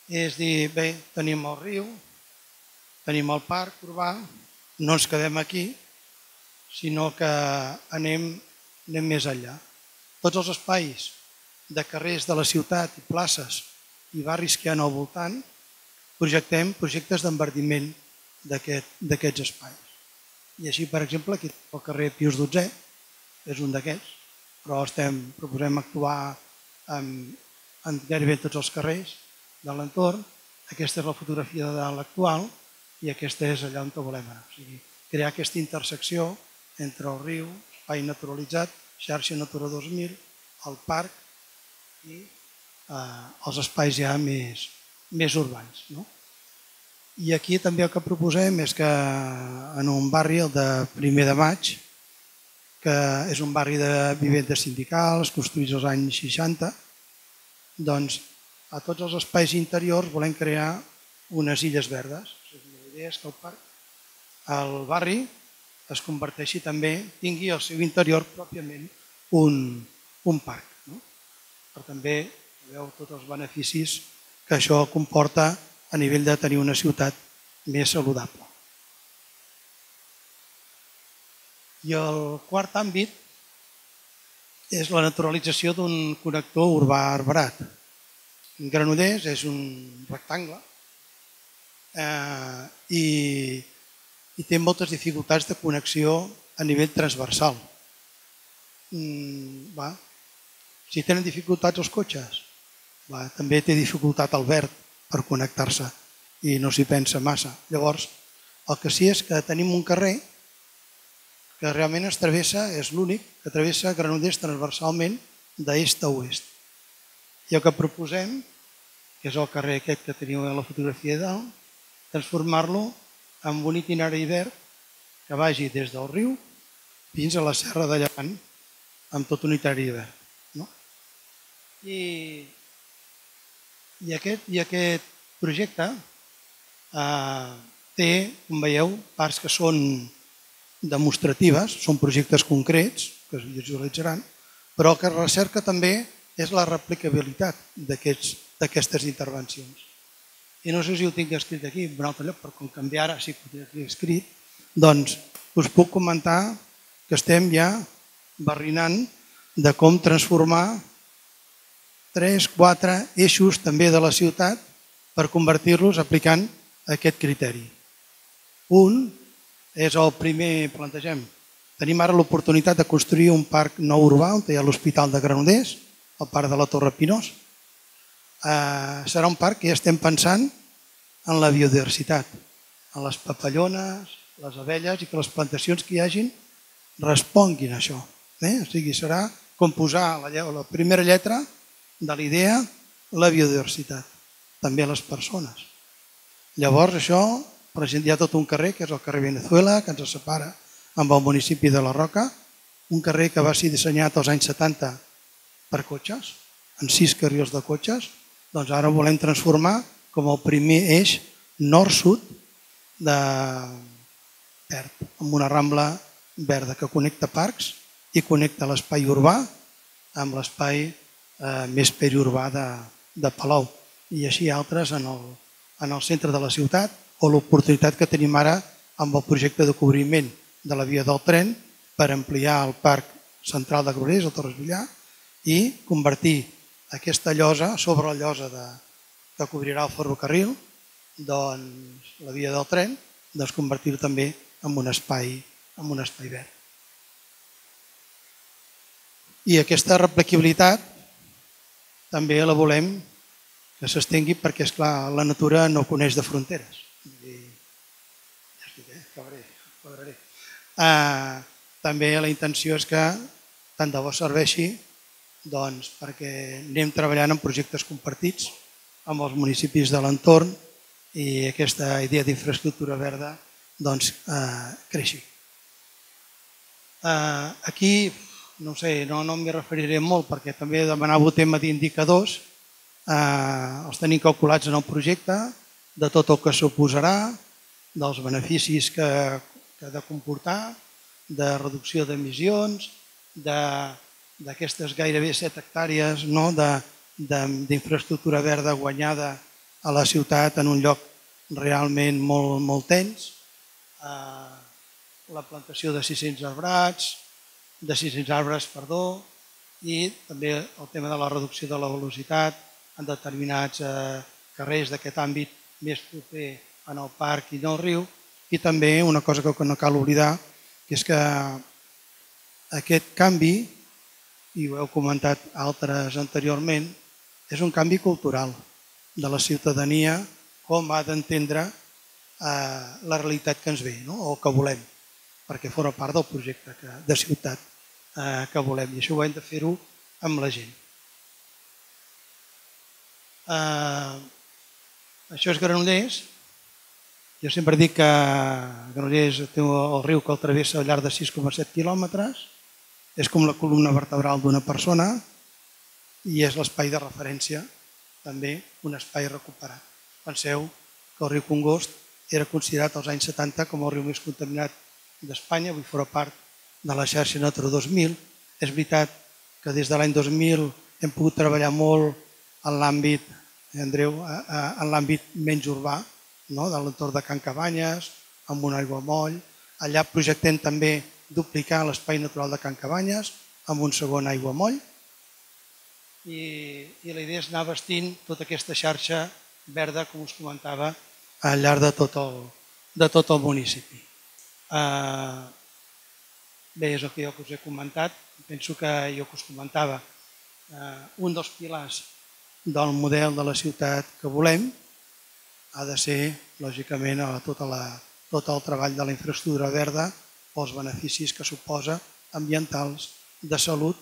és dir, bé, tenim el riu, tenim el parc urbà, no ens quedem aquí, sinó que anem més enllà. Tots els espais de carrers de la ciutat, places i barris que hi ha al voltant, projectem projectes d'enverdiment d'aquests espais. I així, per exemple, aquí al carrer Pius XII és un d'aquests, però proposem actuar en gairebé tots els carrers de l'entorn. Aquesta és la fotografia de l'actual i aquesta és allà on volem anar. O sigui, crear aquesta intersecció entre el riu, espai naturalitzat, xarxa Natura 2000, el parc i els espais ja més urbans. I aquí també el que proposem és que en un barri, el de 1 de maig, que és un barri de vivendes sindicals, construïts als anys 60, doncs a tots els espais interiors volem crear unes illes verdes. La idea és que el parc, el barri, es converteixi també, tingui al seu interior pròpiament un parc. Però també veieu tots els beneficis que això comporta a nivell de tenir una ciutat més saludable. I el quart àmbit és la naturalització d'un connector urbà arbrat. Granollers és un rectangle i té moltes dificultats de connexió a nivell transversal. Si tenen dificultats els cotxes, també té dificultat el verd per connectar-se i no s'hi pensa massa. Llavors, el que sí és que tenim un carrer que realment es travessa, és l'únic que travessa Granollers transversalment d'est a oest. I el que proposem, que és el carrer aquest que teniu a la fotografia dalt, transformar-lo en un itinerari verd que vagi des del riu fins a la serra de Llevant amb tot un itinerari verd. I aquest projecte té, com veieu, parts que són demostratives, són projectes concrets que es visualitzaran, però el que recerca també és la replicabilitat d'aquestes intervencions. I no sé si ho tinc escrit aquí en un altre lloc, però com que ara sí que ho tinc escrit, doncs us puc comentar que estem ja barrinant de com transformar 3 o 4 eixos també de la ciutat per convertir-los aplicant aquest criteri. Un és el primer, plantegem, tenim ara l'oportunitat de construir un parc nou urbà on hi ha l'Hospital de Granollers, el parc de la Torre Pinós. Serà un parc que ja estem pensant en la biodiversitat, en les papallones, les abelles i que les plantacions que hi hagin responguin a això. O sigui, serà com posar la primera lletra de l'idea, la biodiversitat, també les persones. Llavors això, per exemple, hi ha tot un carrer, que és el carrer Venezuela, que ens separa amb el municipi de la Roca, un carrer que va ser dissenyat als anys 70 per cotxes, en 6 carrils de cotxes, doncs ara ho volem transformar com el primer eix nord-sud de Perth, amb una rambla verda que connecta parcs i connecta l'espai urbà amb l'espai més periurbà de Palou i així altres en el centre de la ciutat o l'oportunitat que tenim ara amb el projecte de cobriment de la via del tren per ampliar el parc central de Granollers, el Torres Villar, i convertir aquesta llosa sobre la llosa que cobrirà el ferrocarril, doncs la via del tren, doncs convertir-ho també en un espai verd. I aquesta replicabilitat també la volem que s'estengui perquè, és clar, la natura no coneix de fronteres. Ja estic, quadraré. També la intenció és que tant de bo serveixi perquè anem treballant en projectes compartits amb els municipis de l'entorn i aquesta idea d'infraestructura verda creixi. Aquí no m'hi referiré molt perquè també demanava un tema d'indicadors. Els tenim calculats en el projecte, de tot el que suposarà, dels beneficis que ha de comportar, de reducció d'emissions, d'aquestes gairebé 7 hectàrees d'infraestructura verda guanyada a la ciutat en un lloc realment molt tens, la plantació de 600 arbres, i també el tema de la reducció de la velocitat en determinats carrers d'aquest àmbit més proper en el parc i en el riu. I també una cosa que no cal oblidar, que és que aquest canvi, i ho heu comentat altres anteriorment, és un canvi cultural de la ciutadania, com ha d'entendre la realitat que ens ve o que volem, perquè forma part del projecte de ciutat que volem, i això ho hem de fer-ho amb la gent. Això és Granollers. Jo sempre dic que Granollers té el riu que el travessa al llarg de 6,7 quilòmetres, és com la columna vertebral d'una persona i és l'espai de referència, també un espai recuperat. Penseu que el riu Congost era considerat als anys 70 com el riu més contaminat d'Espanya, avui fora part de la xarxa Natura 2000. És veritat que des de l'any 2000 hem pogut treballar molt en l'àmbit, Andreu, en l'àmbit menys urbà, de l'entorn de Can Cabanyes, amb un aiguamoll. Allà projectem també duplicar l'espai natural de Can Cabanyes amb un segon aiguamoll. I la idea és anar vestint tota aquesta xarxa verda, com us comentava, al llarg de tot el municipi. Bé, és el que jo us he comentat. Penso que jo us comentava un dels pilars del model de la ciutat que volem ha de ser, lògicament, tot el treball de la infraestructura verda pels beneficis que suposa ambientals, de salut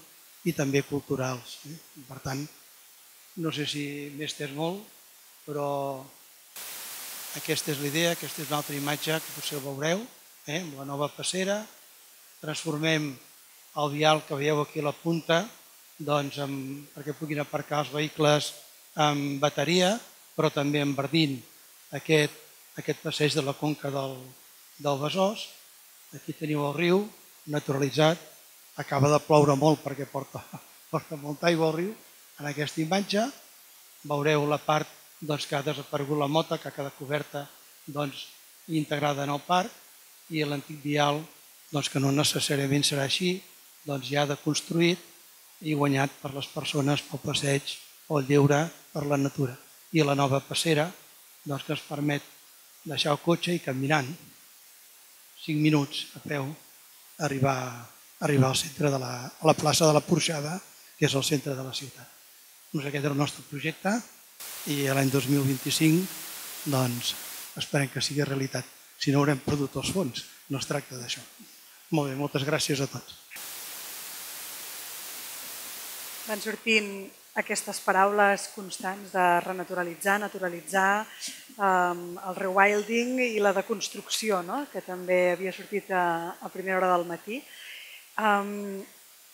i també culturals. Per tant, no sé si m'estès molt, però aquesta és la idea, aquesta és una altra imatge que potser veureu, amb la nova passera. Transformem el vial que veieu aquí a la punta perquè puguin aparcar els vehicles amb bateria, però també enverdint aquest passeig de la conca del Besòs. Aquí teniu el riu naturalitzat. Acaba de ploure molt perquè porta molta aigua al riu. En aquesta imatge veureu la part que ha desaparegut la mota, que ha quedat coberta i integrada en el parc, i l'antic vial que no necessàriament serà així, ja deconstruït i guanyat per les persones, pel passeig, pel lleure, per la natura. I la nova passera que ens permet deixar el cotxe i caminant 5 minuts a peu arribar al centre, a la plaça de la Porxada, que és el centre de la ciutat. Aquest era el nostre projecte i l'any 2025 esperem que sigui realitat. Si no, haurem perdut els fons. No es tracta d'això. Molt bé, moltes gràcies a tots. Van sortint aquestes paraules constants de renaturalitzar, naturalitzar, el rewilding i la deconstrucció, que també havia sortit a primera hora del matí.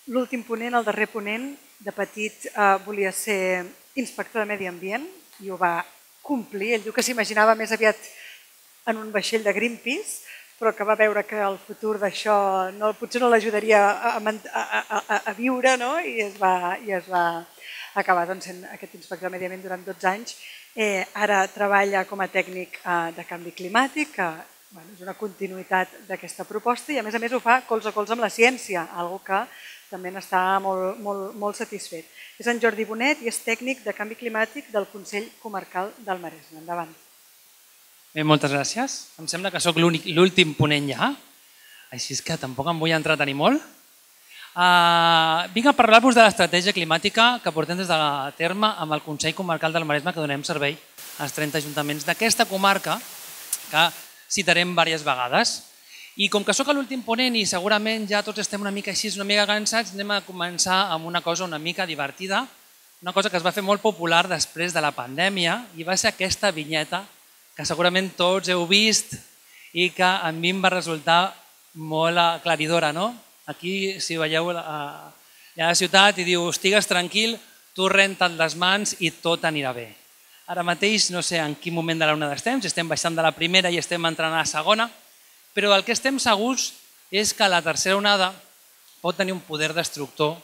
L'últim ponent, el darrer ponent, de petit volia ser inspector de medi ambient i ho va complir. Ell diu que s'imaginava més aviat en un vaixell de Greenpeace, però que va veure que el futur d'això potser no l'ajudaria a viure i es va acabar sent aquest inspector de medi ambient durant 12 anys. Ara treballa com a tècnic de canvi climàtic, que És una continuïtat d'aquesta proposta i, a més, ho fa colze a colze amb la ciència, una cosa que també n'està molt satisfet. És en Jordi Bonet i és tècnic de canvi climàtic del Consell Comarcal del Maresme. Endavant. Bé, moltes gràcies. Em sembla que soc l'últim ponent ja, així és que tampoc em vull entretenir molt. Vinc a parlar-vos de l'estratègia climàtica que portem des de la terme amb el Consell Comarcal del Maresme, que donem servei als 30 ajuntaments d'aquesta comarca que citarem diverses vegades. I com que sóc l'últim ponent i segurament ja tots estem una mica així, una mica cansats, anem a començar amb una cosa una mica divertida, una cosa que es va fer molt popular després de la pandèmia i va ser aquesta vinyeta que segurament tots heu vist i que a mi em va resultar molt aclaridora. Aquí, si veieu a la ciutat i diu estigues tranquil, tu renta't les mans i tot anirà bé. Ara mateix no sé en quin moment de l'onada estem, si estem baixant de la primera i estem entrant a la segona, però el que estem segurs és que la tercera onada pot tenir un poder destructor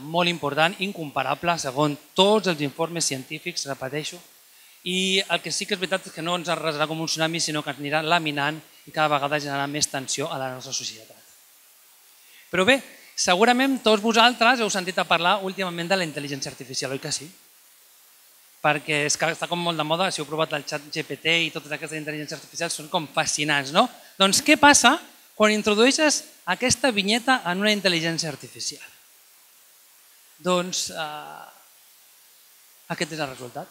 molt important, incomparable, segons tots els informes científics, repeteixo, i el que sí que és veritat és que no ens arrasarà com un tsunami, sinó que ens anirà laminant i cada vegada generarà més tensió a la nostra societat. Però bé, segurament tots vosaltres heu sentit a parlar últimament de la intel·ligència artificial, oi que sí? Perquè és que està com molt de moda, si heu provat el xat GPT i totes aquestes intel·ligències artificials són com fascinants, no? Doncs què passa quan introdueixes aquesta vinyeta en una intel·ligència artificial? Doncs aquest és el resultat.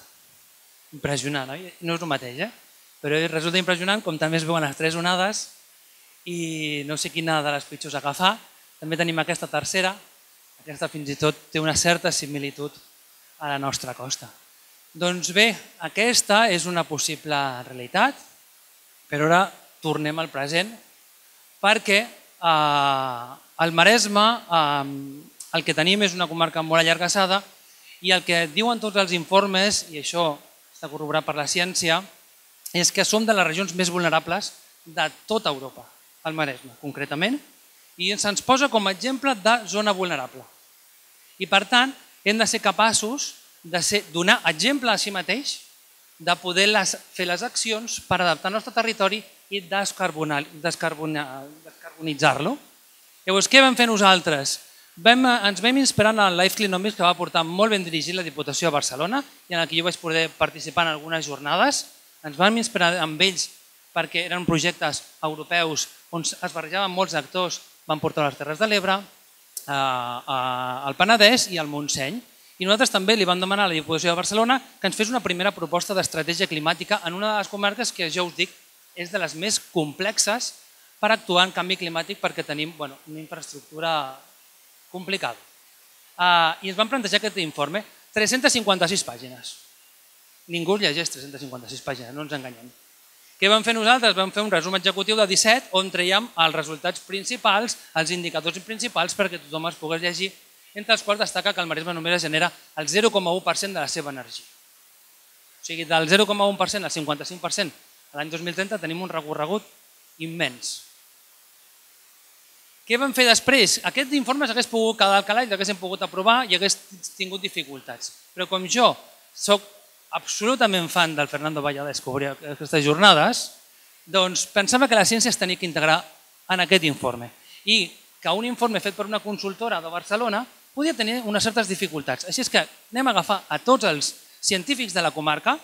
Impressionant, oi? No és el mateix, però resulta impressionant, com també es veuen les tres onades i no sé quina de les pitjors agafar. També tenim aquesta tercera, aquesta fins i tot té una certa similitud a la nostra costa. Doncs bé, aquesta és una possible realitat, però ara tornem al present perquè al Maresme el que tenim és una comarca molt allargassada i el que diuen tots els informes, i això està corroborat per la ciència, és que som de les regions més vulnerables de tota Europa, al Maresme concretament, i se'ns posa com a exemple de zona vulnerable. I per tant, hem de ser capaços de donar exemple a si mateix, de poder fer les accions per adaptar el nostre territori i descarbonitzar-lo. Llavors, què vam fer nosaltres? Ens vam inspirar en el LifeClinomics que va portar molt ben dirigit la Diputació de Barcelona i en el que jo vaig poder participar en algunes jornades. Ens vam inspirar amb ells perquè eren projectes europeus on es barrejaven molts actors, van portar les Terres de l'Ebre, el Penedès i el Montseny. I nosaltres també li vam demanar a la Diputació de Barcelona que ens fes una primera proposta d'estratègia climàtica en una de les comarques que, ja us dic, és de les més complexes per actuar en canvi climàtic perquè tenim una infraestructura complicada. I ens van plantejar aquest informe, 356 pàgines. Ningú llegeix 356 pàgines, no ens enganyem. Què vam fer nosaltres? Vam fer un resum executiu de 17 on traiem els resultats principals, els indicadors principals perquè tothom els pogués llegir, entre els quals destaca que el Maresme només genera el 0,1% de la seva energia. O sigui, del 0,1% al 55% l'any 2030 tenim un recorregut immens. Què vam fer després? Aquest informe s'hagués pogut quedar al calaix, l'haguéssim pogut aprovar i hagués tingut dificultats. Però com jo soc absolutament fan del Fernando Vallès que obria aquestes jornades, doncs pensava que la ciència es tenia que integrar en aquest informe. I que un informe fet per una consultora de Barcelona podia tenir unes certes dificultats. Així és que anem a agafar a tots els científics de la comarca,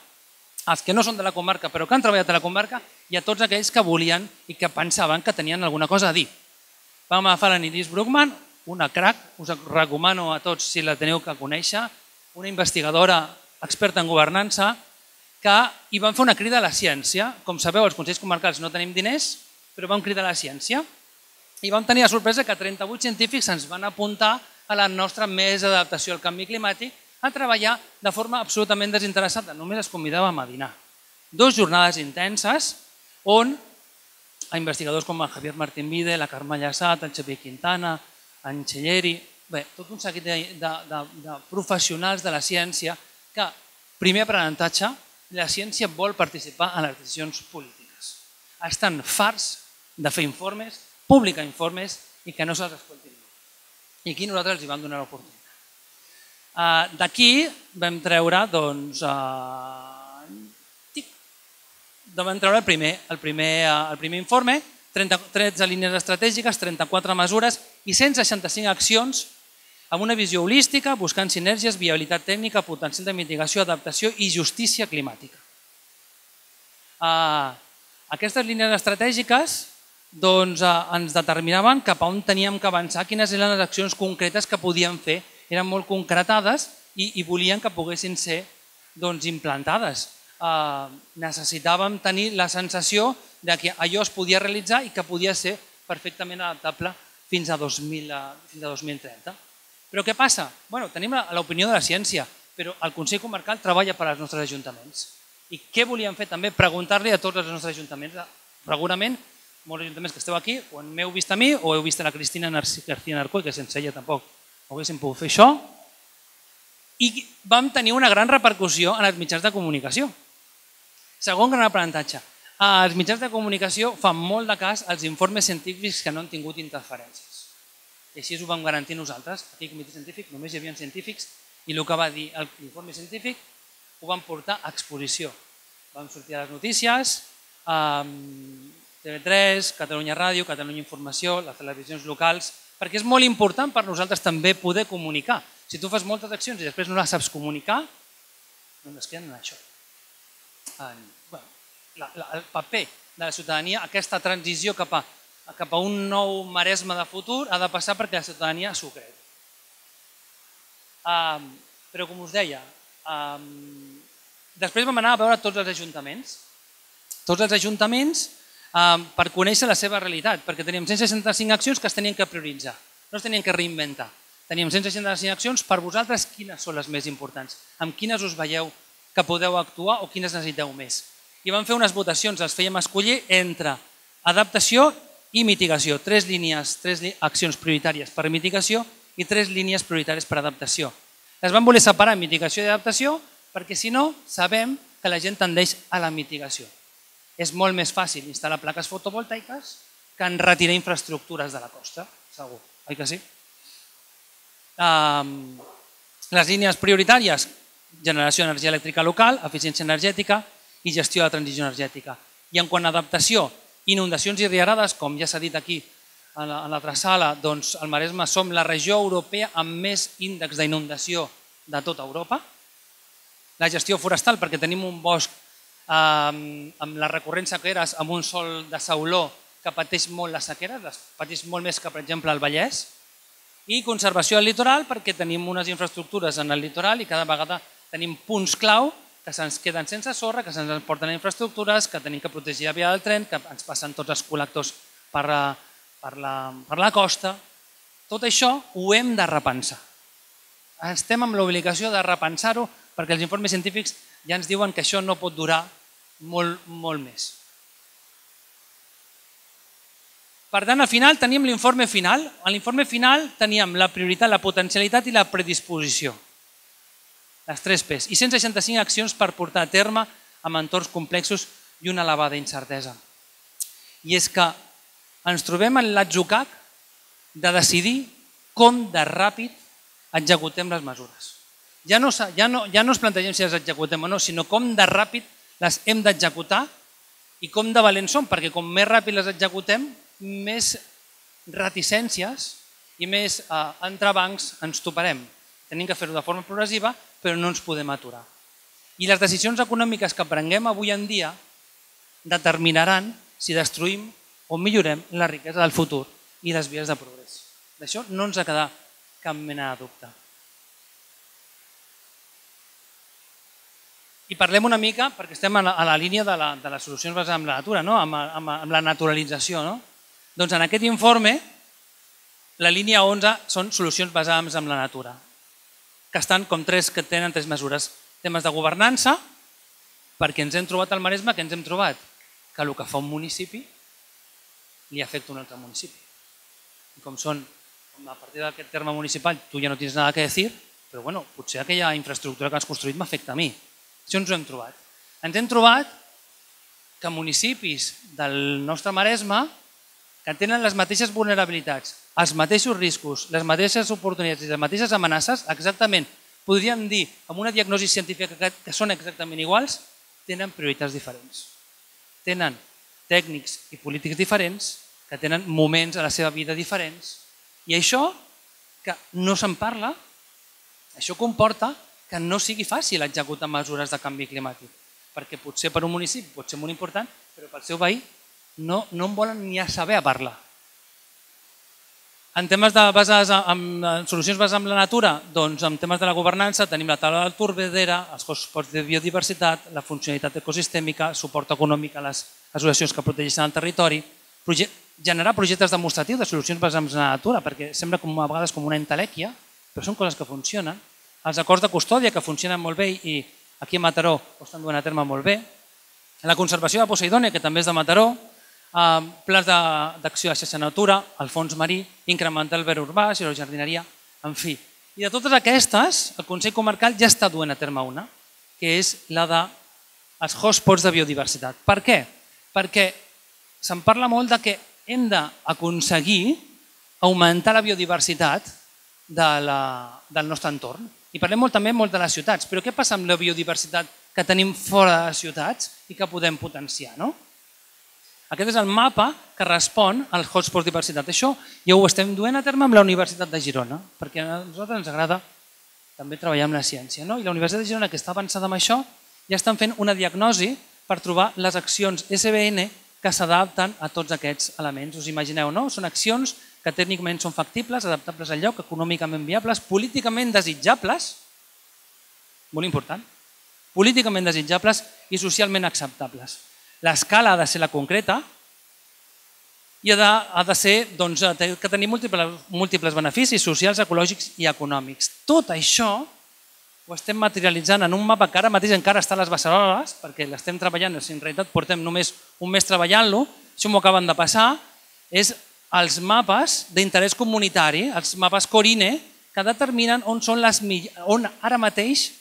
els que no són de la comarca però que han treballat a la comarca i a tots aquells que volien i que pensaven que tenien alguna cosa a dir. Vam agafar la Iris Bruckmann, una crac, us recomano a tots si la teniu que conèixer, una investigadora experta en governança, que hi van fer una crida a la ciència. Com sabeu, els consells comarcals no tenim diners, però vam cridar a la ciència. I vam tenir la sorpresa que 38 científics ens van apuntar a la nostra mesa d'adaptació al canvi climàtic a treballar de forma absolutament desinteressada. Només es convidàvem a dinar. Dos jornades intenses on investigadors com el Javier Martín Mide, la Carme Llaçat, el Xavier Quintana, en Xelleri, tot un seguit de professionals de la ciència que, primer aprenentatge, la ciència vol participar en les decisions polítiques. Estan farts de fer informes, publicar informes i que no se'ls escolti. I aquí nosaltres els hi vam donar l'oportunitat. D'aquí vam treure vam treure el primer informe, 13 línies estratègiques, 34 mesures i 165 accions amb una visió holística, buscant sinergies, viabilitat tècnica, potencial de mitigació, adaptació i justícia climàtica. Aquestes línies estratègiques ens determinaven cap a on teníem que avançar, quines eren les accions concretes que podíem fer, eren molt concretades i volien que poguessin ser implantades. Necessitàvem tenir la sensació que allò es podia realitzar i que podia ser perfectament adaptable fins a 2030. Però què passa? Tenim l'opinió de la ciència, però el Consell Comarcal treballa per als nostres ajuntaments. I què volíem fer també? Preguntar-li a tots els nostres ajuntaments. Segurament, molts ajuntaments que esteu aquí, o m'heu vist a mi o heu vist a la Cristina García Narcó, que sense ella tampoc haguéssim pogut fer això. I vam tenir una gran repercussió en els mitjans de comunicació. Segon gran aprenentatge. Els mitjans de comunicació fan molt de cas als informes científics que no han tingut interferències. I així ho vam garantir nosaltres. Aquí al comitè científic només hi havia científics i el que va dir l'informe científic ho vam portar a exposició. Vam sortir a les notícies, TV3, Catalunya Ràdio, Catalunya Informació, les televisions locals, perquè és molt important per nosaltres també poder comunicar. Si tu fas moltes accions i després no les saps comunicar, doncs es queden en això. El paper de la ciutadania, aquesta transició cap a un nou maresme de futur ha de passar perquè la ciutadania s'ho creu. Però com us deia, després vam anar a veure tots els ajuntaments per conèixer la seva realitat, perquè teníem 165 accions que es tenien que prioritzar, no es tenien que reinventar. Teníem 165 accions. Per vosaltres, quines són les més importants? Amb quines us veieu que podeu actuar o quines necessiteu més? I vam fer unes votacions, les fèiem escollir entre adaptació i mitigació. Tres accions prioritàries per mitigació i tres línies prioritàries per adaptació. Les vam voler separar mitigació i adaptació perquè, si no, sabem que la gent tendeix a la mitigació. És molt més fàcil instal·lar plaques fotovoltaiques que en retirar infraestructures de la costa, segur, oi que sí? Les línies prioritàries, generació d'energia elèctrica local, eficiència energètica i gestió de la transició energètica. I en quant a adaptació, inundacions i riarades, com ja s'ha dit aquí en l'altra sala, doncs al Maresme som la regió europea amb més índex d'inundació de tota Europa. La gestió forestal, perquè tenim un bosc amb la recurrència que eres, amb un sòl de sauló que pateix molt les sequeres, les pateix molt més que, per exemple, el Vallès. I conservació del litoral, perquè tenim unes infraestructures en el litoral i cada vegada tenim punts clau que se'ns queden sense sorra, que se'ns porten a infraestructures, que tenim que protegir la via del tren, que ens passen tots els col·lectors per la costa. Tot això ho hem de repensar. Estem amb l'obligació de repensar-ho perquè els informes científics ja ens diuen que això no pot durar molt més. Per tant, al final teníem l'informe final. A l'informe final teníem la prioritat, la potencialitat i la predisposició. Les tres P's. I 165 accions per portar a terme amb entorns complexos i una elevada incertesa. I és que ens trobem en l'atzucac de decidir com de ràpid executem les mesures. Ja no ens plantegem si les executem o no, sinó com de ràpid les hem d'executar i com de valents som, perquè com més ràpid les executem, més reticències i més entrebancs ens toparem. Hem de fer-ho de forma progressiva, però no ens podem aturar. I les decisions econòmiques que prenguem avui en dia determinaran si destruïm o millorem la riquesa del futur i les vies de progrés. D'això no ens ha quedat cap mena de dubte. I parlem una mica, perquè estem a la línia de les solucions basades en la natura, amb la naturalització, no? Doncs en aquest informe, la línia 11 són solucions basades en la natura, que estan com tres, que tenen tres mesures. Temes de governança, perquè ens hem trobat al Maresme, que ens hem trobat que el que fa un municipi li afecta un altre municipi. I com són, a partir d'aquest terme municipal, tu ja no tens nada que dir, però bueno, potser aquella infraestructura que has construït m'afecta a mi. Això ens ho hem trobat. Ens hem trobat que municipis del nostre Maresme que tenen les mateixes vulnerabilitats, els mateixos riscos, les mateixes oportunitats i les mateixes amenaces, exactament, podríem dir, amb una diagnosi científica que són exactament iguals, tenen prioritats diferents. tenen tècnics i polítics diferents, que tenen moments a la seva vida diferents, i això que no se'n parla, això comporta que no sigui fàcil executar mesures de canvi climàtic, perquè potser per un municipi pot ser molt important, però pel seu veí no en volen ni saber a parlar. En temes de solucions basades en la natura, doncs en temes de la governança tenim la taula del Torbedera, els costos de biodiversitat, la funcionalitat ecosistèmica, el suport econòmic a les associacions que protegeixen el territori, generar projectes demostratius de solucions basades en la natura, perquè sembla com a vegades com una entelèquia, però són coses que funcionen. Els acords de custòdia que funcionen molt bé i aquí a Mataró ho estan duent a terme molt bé. La conservació de Poseidonia, que també és de Mataró, plans d'acció de xarxa natura, el fons marí, incrementar el verd urbà, la jardineria, en fi. I de totes aquestes, el Consell Comarcal ja està duent a terme una, que és la dels hotspots de biodiversitat. Per què? Perquè se'n parla molt de que hem d'aconseguir augmentar la biodiversitat del nostre entorn. I parlem també molt de les ciutats, però què passa amb la biodiversitat que tenim fora de les ciutats i que podem potenciar, no? Aquest és el mapa que respon als hotspots de diversitat. Això ja ho estem duent a terme amb la Universitat de Girona, perquè a nosaltres ens agrada també treballar amb la ciència, no? I la Universitat de Girona, que està avançada amb això, ja estan fent una diagnosi per trobar les accions SBN que s'adapten a tots aquests elements. Us imagineu, no? Són accions que tècnicament són factibles, adaptables al lloc, econòmicament viables, políticament desitjables, molt important, políticament desitjables i socialment acceptables. L'escala ha de ser la concreta i ha de ser que tenir múltiples beneficis socials, ecològics i econòmics. Tot això ho estem materialitzant en un mapa que ara mateix encara està a les beceroles, perquè l'estem treballant, en realitat portem només un mes treballant-lo, això m'ho acaben de passar, és els mapes d'interès comunitari, els mapes Corine, que determinen on ara mateix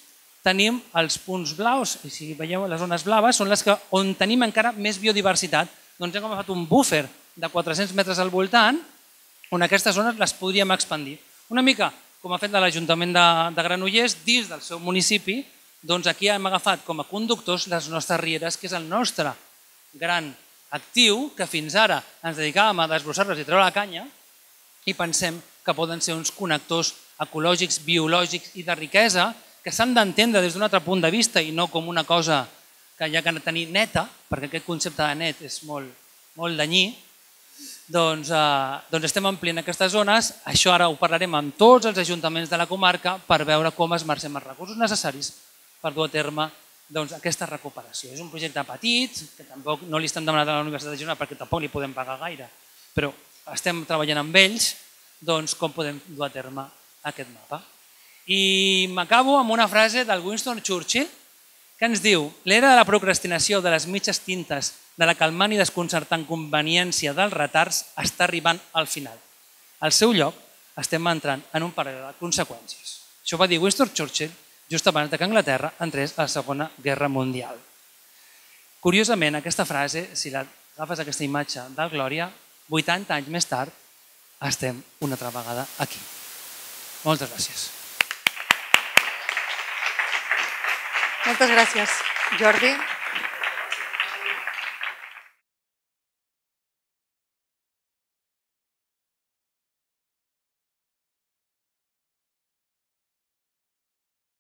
tenim els punts blaus, i si veieu les zones blaves són les on tenim encara més biodiversitat. Doncs hem agafat un búfer de 400 metres al voltant on aquestes zones les podríem expandir. Una mica com ha fet l'Ajuntament de Granollers dins del seu municipi, doncs aquí hem agafat com a conductors les nostres rieres, que és el nostre gran actiu, que fins ara ens dedicàvem a desbrossar-les i treure la canya, i pensem que poden ser uns connectors ecològics, biològics i de riquesa que s'han d'entendre des d'un altre punt de vista i no com una cosa que hi ha que tenir neta, perquè aquest concepte de net és molt danyí, doncs estem ampliant aquestes zones. Això ara ho parlarem amb tots els ajuntaments de la comarca per veure com esmercem els recursos necessaris per dur a terme aquesta recuperació. És un projecte petit, que tampoc no li estem demanant a la Universitat de Girona perquè tampoc li podem pagar gaire, però estem treballant amb ells com podem dur a terme aquest mapa. I m'acabo amb una frase del Winston Churchill que ens diu: l'era de la procrastinació, de les mitges tintes, de la calmant i desconcertant conveniència dels retards està arribant al final. Al seu lloc estem entrant en un període de conseqüències. Això ho va dir Winston Churchill just abans que Anglaterra entrés a la Segona Guerra Mundial. Curiosament, aquesta frase, si agafes aquesta imatge del Glòria, 80 anys més tard estem una altra vegada aquí. Moltes gràcies. Moltes gràcies, Jordi.